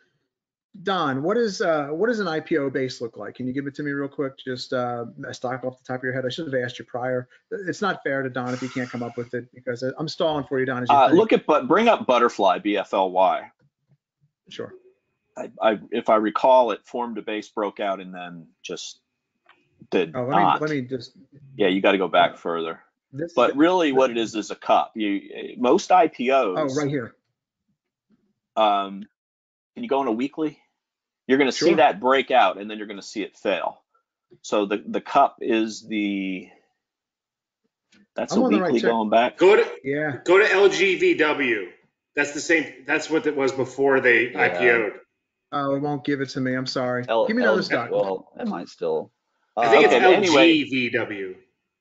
Don, what is uh, what does an I P O base look like? Can you give it to me real quick? Just uh, a stock off the top of your head. I should have asked you prior. It's not fair to Don if he can't come up with it, because I'm stalling for you, Don. As you uh, look at, but bring up Butterfly, B F L Y. Sure. I, I, if I recall, it formed a base, broke out, and then just did oh, let not. Me, let me just. Yeah, you got to go back uh, further. This, but really, this, what it is is a cup. You most I P Os. Oh, right here. Um, can you go on a weekly? You're going to sure. see that break out, and then you're going to see it fail. So the, the cup is the, that's I'm a weekly right going back. Go to, yeah. go to L G V W. That's the same, that's what it was before they yeah. I P O'd. Oh, it won't give it to me. I'm sorry. L give me another stock. Well, that might still. Uh, I think okay, it's L G V W. Anyway,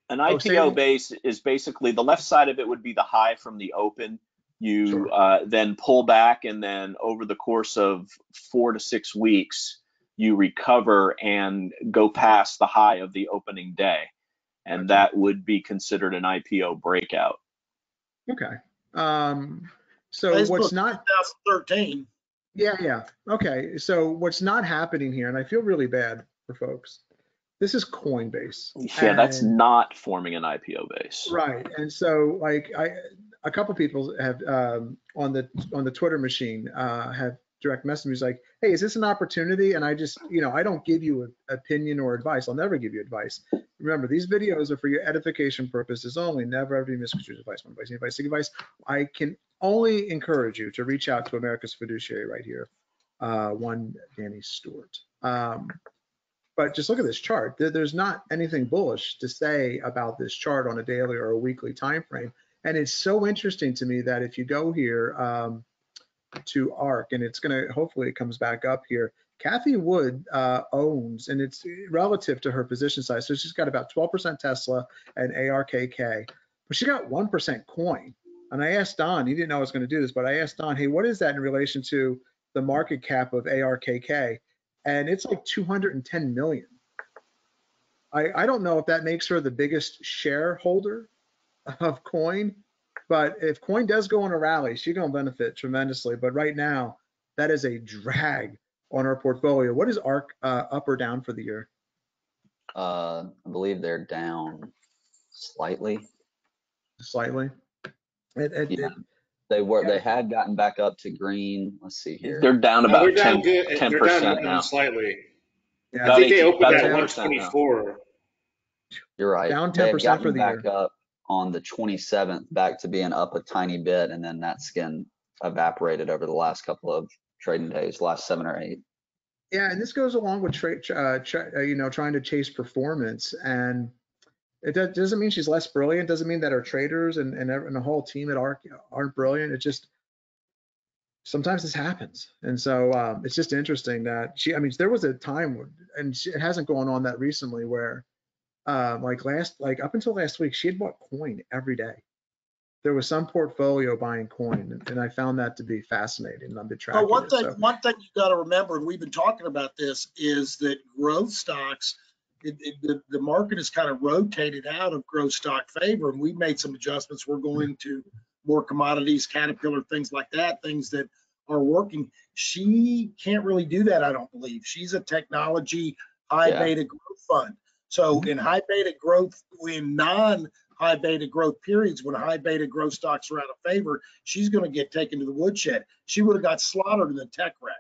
an I P O oh, base is basically, the left side of it would be the high from the open. You sure. uh, then pull back, and then over the course of four to six weeks, you recover and go past the high of the opening day. And okay. that would be considered an I P O breakout. Okay. Um, so Facebook what's not twenty thirteen. Yeah, yeah. Okay. So what's not happening here, and I feel really bad for folks. This is Coinbase. Yeah, and that's not forming an I P O base. Right. And so like I a couple people have um, on the on the Twitter machine uh, have direct messaged me like, hey, is this an opportunity? And I just, you know, I don't give you an opinion or advice. I'll never give you advice. Remember, these videos are for your edification purposes only. Never ever be misconstrued advice. My advice, advice, advice. I can only encourage you to reach out to America's Fiduciary right here. Uh, one Danny Stewart. Um, But just look at this chart. There's not anything bullish to say about this chart on a daily or a weekly time frame. And it's so interesting to me that if you go here um, to ARK, and it's going to hopefully it comes back up here. Kathy Wood uh, owns, and it's relative to her position size. So she's got about twelve percent Tesla and ARKK, but she got one percent coin. And I asked Don, he didn't know I was going to do this, but I asked Don, hey, what is that in relation to the market cap of ARKK? And it's like two hundred ten million. I, I don't know if that makes her the biggest shareholder of Coin, but if Coin does go on a rally, she's gonna benefit tremendously. But right now, that is a drag on our portfolio. What is ARK uh, up or down for the year? Uh, I believe they're down slightly. Slightly. It, it, yeah. it, they were. Yeah. They had gotten back up to green. Let's see here. They're down about no, ten, down ten they're percent down now. Slightly. Yeah. I think eighteen, they opened at one twenty-four. You're right. Down ten percent for the back year. Back up on the twenty-seventh, back to being up a tiny bit, and then that skin evaporated over the last couple of trading days, last seven or eight. Yeah, and this goes along with tra uh, tra you know trying to chase performance, and it do doesn't mean she's less brilliant. Doesn't mean that our traders and and, and the whole team at ARK aren't brilliant. It just sometimes this happens, and so um, it's just interesting that she. I mean, there was a time, and she, it hasn't gone on that recently, where um, like last like up until last week, she had bought coin every day. There was some portfolio buying coin, and I found that to be fascinating. I've been tracking it. Well, one thing, so. one thing you got to remember, and we've been talking about this, is that growth stocks, it, it, the, the market has kind of rotated out of growth stock favor, and we've made some adjustments. We're going to more commodities, Caterpillar, things like that, things that are working. She can't really do that, I don't believe. She's a technology high yeah. beta growth fund. So in high beta growth, in non high beta growth periods, when high beta growth stocks are out of favor, she's going to get taken to the woodshed. She would have got slaughtered in the tech wreck.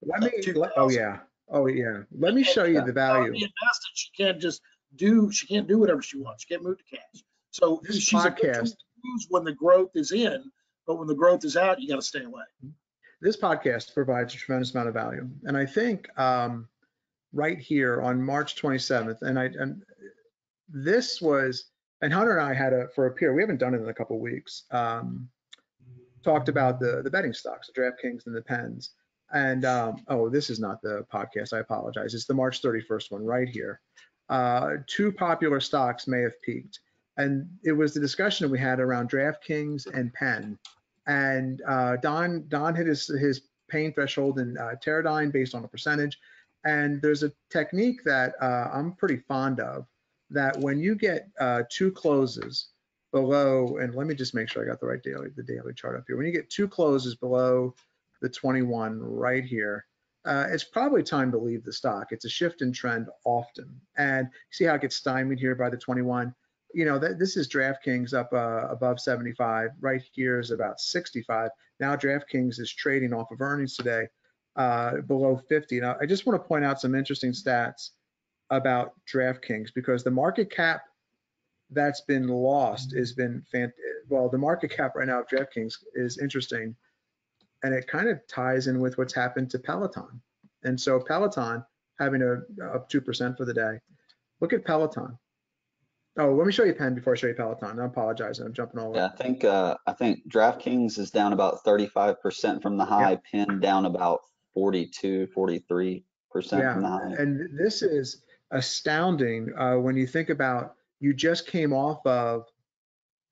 Let me, oh yeah, oh yeah. Let me show you the value. She can't just do. She can't do whatever she wants. She can't move to cash. So she's a good tool to use when the growth is in, but when the growth is out, you got to stay away. This podcast provides a tremendous amount of value, and I think um, right here on March twenty-seventh, and I and this was. And Hunter and I had a for a peer. We haven't done it in a couple of weeks. Um, talked about the the betting stocks, the DraftKings and the Pens. And um, oh, this is not the podcast. I apologize. It's the March thirty-first one right here. Uh, two popular stocks may have peaked, and it was the discussion we had around DraftKings and Penn. And uh, Don Don hit his his pain threshold in uh, Teradyne based on a percentage. And there's a technique that uh, I'm pretty fond of. That when you get uh, two closes below, and let me just make sure I got the right daily, the daily chart up here. When you get two closes below the twenty-one right here, uh, it's probably time to leave the stock. It's a shift in trend often. And see how it gets stymied here by the twenty-one? You know, that this is DraftKings up uh, above seventy-five. Right here is about sixty-five. Now DraftKings is trading off of earnings today uh, below fifty. Now, I just want to point out some interesting stats about DraftKings, because the market cap that's been lost has been fan well the market cap right now of DraftKings is interesting, and it kind of ties in with what's happened to Peloton. And so Peloton having a up two percent for the day. Look at Peloton. Oh, let me show you Penn before I show you Peloton. I apologize, I'm jumping all over. Yeah, I think uh I think DraftKings is down about thirty-five percent from the high. Yeah. Penn down about forty-two, forty-three percent yeah. from the high. And this is astounding uh, when you think about, you just came off of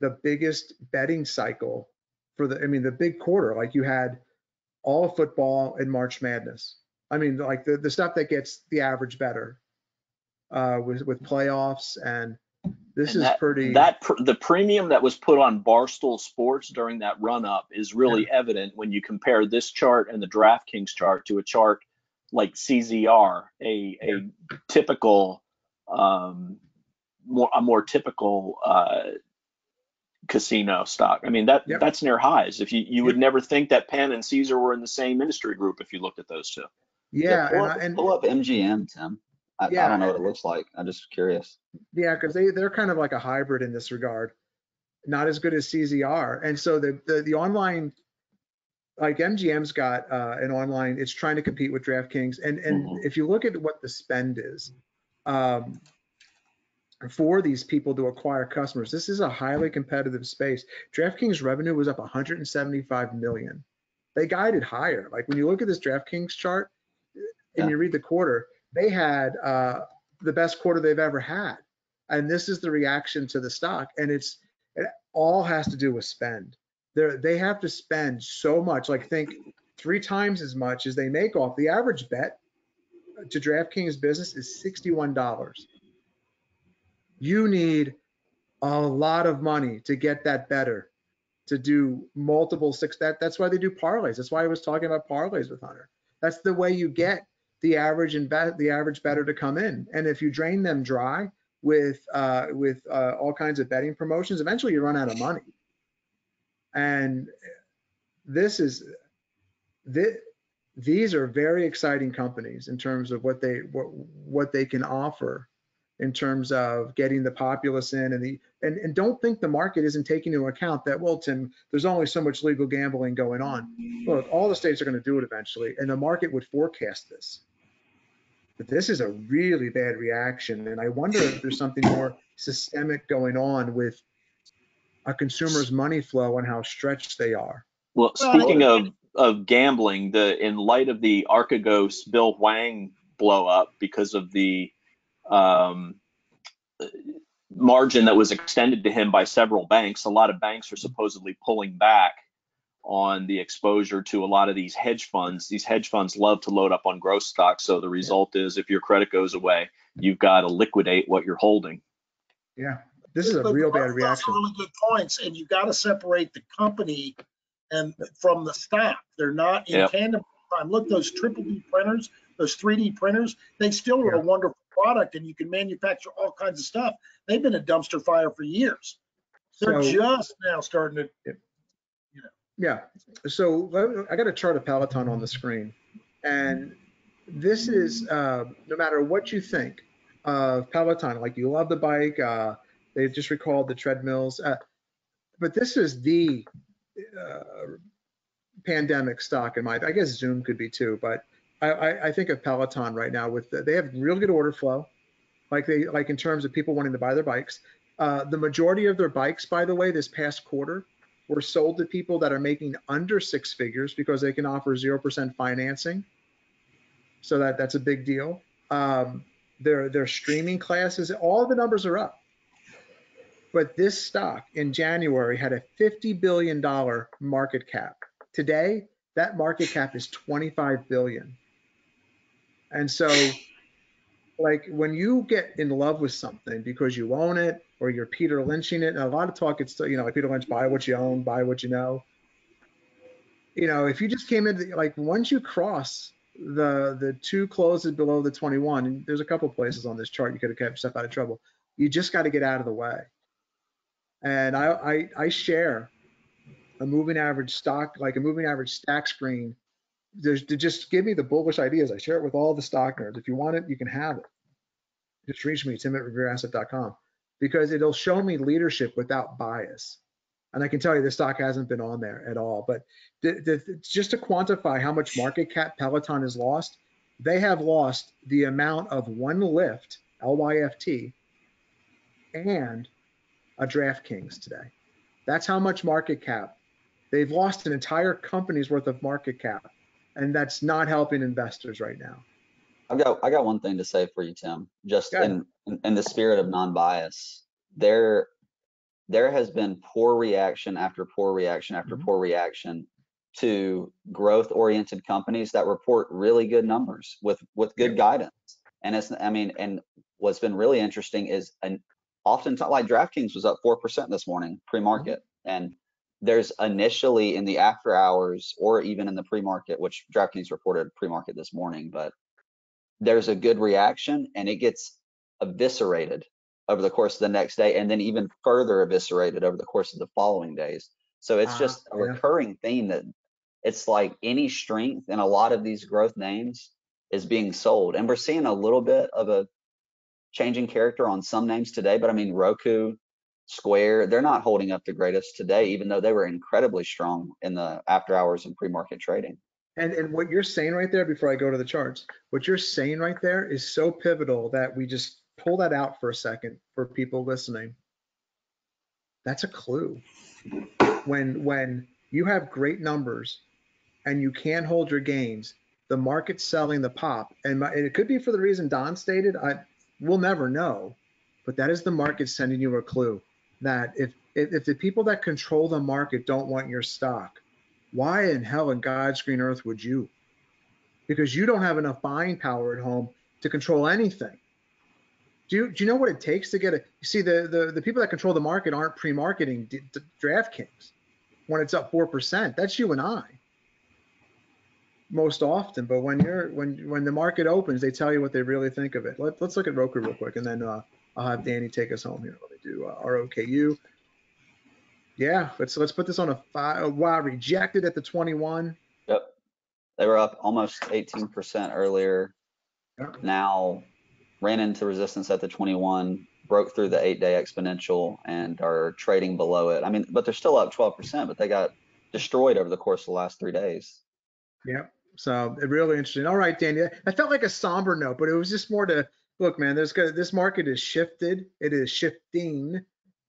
the biggest betting cycle for the, I mean, the big quarter. Like you had all of football and March Madness. I mean, like the, the stuff that gets the average better uh, with, with playoffs. And this and is that, pretty. That pr the premium that was put on Barstool Sports during that run up is really yeah. evident when you compare this chart and the DraftKings chart to a chart like C Z R, a a typical um more a more typical uh casino stock. I mean that yep. that's near highs. If you you yep. would never think that Penn and Caesar were in the same industry group if you looked at those two. Yeah, yeah pull, and, up, and, pull up M G M, Tim. I, yeah, I don't know what it looks like. I'm just curious. Yeah, because they they're kind of like a hybrid in this regard. Not as good as C Z R, and so the the, the online. Like M G M's got uh, an online, it's trying to compete with DraftKings. And and mm-hmm. if you look at what the spend is um, for these people to acquire customers, this is a highly competitive space. DraftKings revenue was up one hundred seventy-five million. They guided higher. Like when you look at this DraftKings chart and yeah. you read the quarter, they had uh, the best quarter they've ever had. And this is the reaction to the stock. And it's it all has to do with spend. They're, they have to spend so much, like think three times as much as they make off. The average bet to DraftKings business is sixty-one dollars. You need a lot of money to get that better, to do multiple six. That, that's why they do parlays. That's why I was talking about parlays with Hunter. That's the way you get the average and the average better to come in. And if you drain them dry with uh, with uh, all kinds of betting promotions, eventually you run out of money. And this is this, these are very exciting companies in terms of what they what what they can offer in terms of getting the populace in, and the and, and don't think the market isn't taking into account that, well, Tim, there's only so much legal gambling going on. Look, all the states are going to do it eventually, and the market would forecast this. But this is a really bad reaction, and I wonder if there's something more systemic going on with a consumer's money flow and how stretched they are. Well, speaking of of gambling, the in light of the Archegos Bill Wang blow up because of the um, margin that was extended to him by several banks, a lot of banks are supposedly pulling back on the exposure to a lot of these hedge funds. These hedge funds love to load up on growth stocks. So the result yeah. is if your credit goes away, you've got to liquidate what you're holding. Yeah, this is a but real bad reaction. Really good points, and you've got to separate the company and from the stock. They're not in yep. tandem time. Look, those triple D printers, those three D printers, they still are yep. a wonderful product, and you can manufacture all kinds of stuff. They've been a dumpster fire for years. They're so, just now starting to, you know. Yeah, so I got a chart of Peloton on the screen, and this is, uh, no matter what you think of Peloton, like you love the bike, uh, they've just recalled the treadmills, uh, but this is the, Uh, pandemic stock in my, I guess Zoom could be too, but I, I, I think of Peloton right now with, the, they have real good order flow, like they, like in terms of people wanting to buy their bikes. Uh, the majority of their bikes, by the way, this past quarter were sold to people that are making under six figures because they can offer zero percent financing. So that, that's a big deal. Um, their, their streaming classes, all the numbers are up. But this stock in January had a fifty billion dollar market cap. Today, that market cap is twenty-five billion dollars. And so, like, when you get in love with something because you own it or you're Peter Lynching it, and a lot of talk, it's, you know, like Peter Lynch, buy what you own, buy what you know. You know, if you just came into, the, like, once you cross the, the two closes below the twenty-one, and there's a couple places on this chart you could have kept yourself out of trouble, you just got to get out of the way. And I, I, I share a moving average stock, like a moving average stack screen. There's, to just give me the bullish ideas. I share it with all the stock nerds. If you want it, you can have it. Just reach me, tim at revere asset dot com, because it'll show me leadership without bias. And I can tell you the stock hasn't been on there at all. But the, the, just to quantify how much market cap Peloton has lost, they have lost the amount of one Lyft, L Y F T, and a DraftKings today. That's how much market cap. They've lost an entire company's worth of market cap, and that's not helping investors right now. I got I got one thing to say for you, Tim. Just in, in in the spirit of non-bias, there there has been poor reaction after poor reaction after mm-hmm. poor reaction to growth-oriented companies that report really good numbers with with good yeah. guidance. And it's I mean, and what's been really interesting is an Often, like DraftKings was up four percent this morning, pre-market. And there's initially in the after hours or even in the pre-market, which DraftKings reported pre-market this morning, but there's a good reaction and it gets eviscerated over the course of the next day and then even further eviscerated over the course of the following days. So it's just uh, a yeah. recurring theme that it's like any strength in a lot of these growth names is being sold. And we're seeing a little bit of a changing character on some names today, but I mean, Roku, Square, they're not holding up the greatest today, even though they were incredibly strong in the after hours and pre-market trading. And, and what you're saying right there, before I go to the charts, what you're saying right there is so pivotal that we just pull that out for a second for people listening. That's a clue. When, when you have great numbers and you can hold your gains, the market's selling the pop. And, my, and it could be for the reason Don stated. I, We'll never know, but that is the market sending you a clue that if, if if the people that control the market don't want your stock, why in hell and God's green earth would you? Because you don't have enough buying power at home to control anything. Do you, do you know what it takes to get it? You see, the, the, the people that control the market aren't pre-marketing d- d- DraftKings when it's up four percent. That's you and I. most often, but when you're when when the market opens, they tell you what they really think of it. Let, let's look at Roku real quick, and then uh, I'll have Danny take us home here. Let me do uh, R O K U. Yeah, let's let's put this on a five. Wow, rejected at the twenty-one. Yep, they were up almost eighteen percent earlier. Yep. Now ran into resistance at the twenty-one, broke through the eight-day exponential, and are trading below it. I mean, but they're still up twelve percent, but they got destroyed over the course of the last three days. Yep. So it really interesting. All right, Danny. I felt like a somber note, but it was just more to look, man. There's gonna, this market is shifted. It is shifting.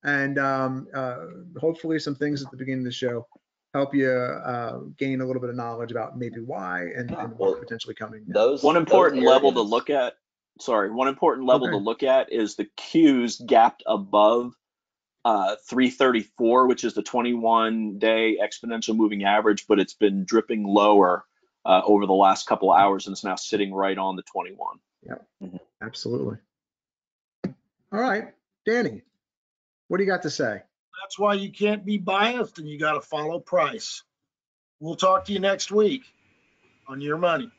And um, uh, hopefully some things at the beginning of the show help you uh, gain a little bit of knowledge about maybe why and, yeah, and what's potentially coming. Those, one important those level to look at, sorry, one important level okay. to look at is the Qs gapped above uh, three thirty-four, which is the twenty-one day exponential moving average, but it's been dripping lower uh, over the last couple of hours, and it's now sitting right on the twenty-one. Yep, mm-hmm. Absolutely. All right, Danny. What do you got to say? That's why you can't be biased and you got to follow price. We'll talk to you next week on Your Money.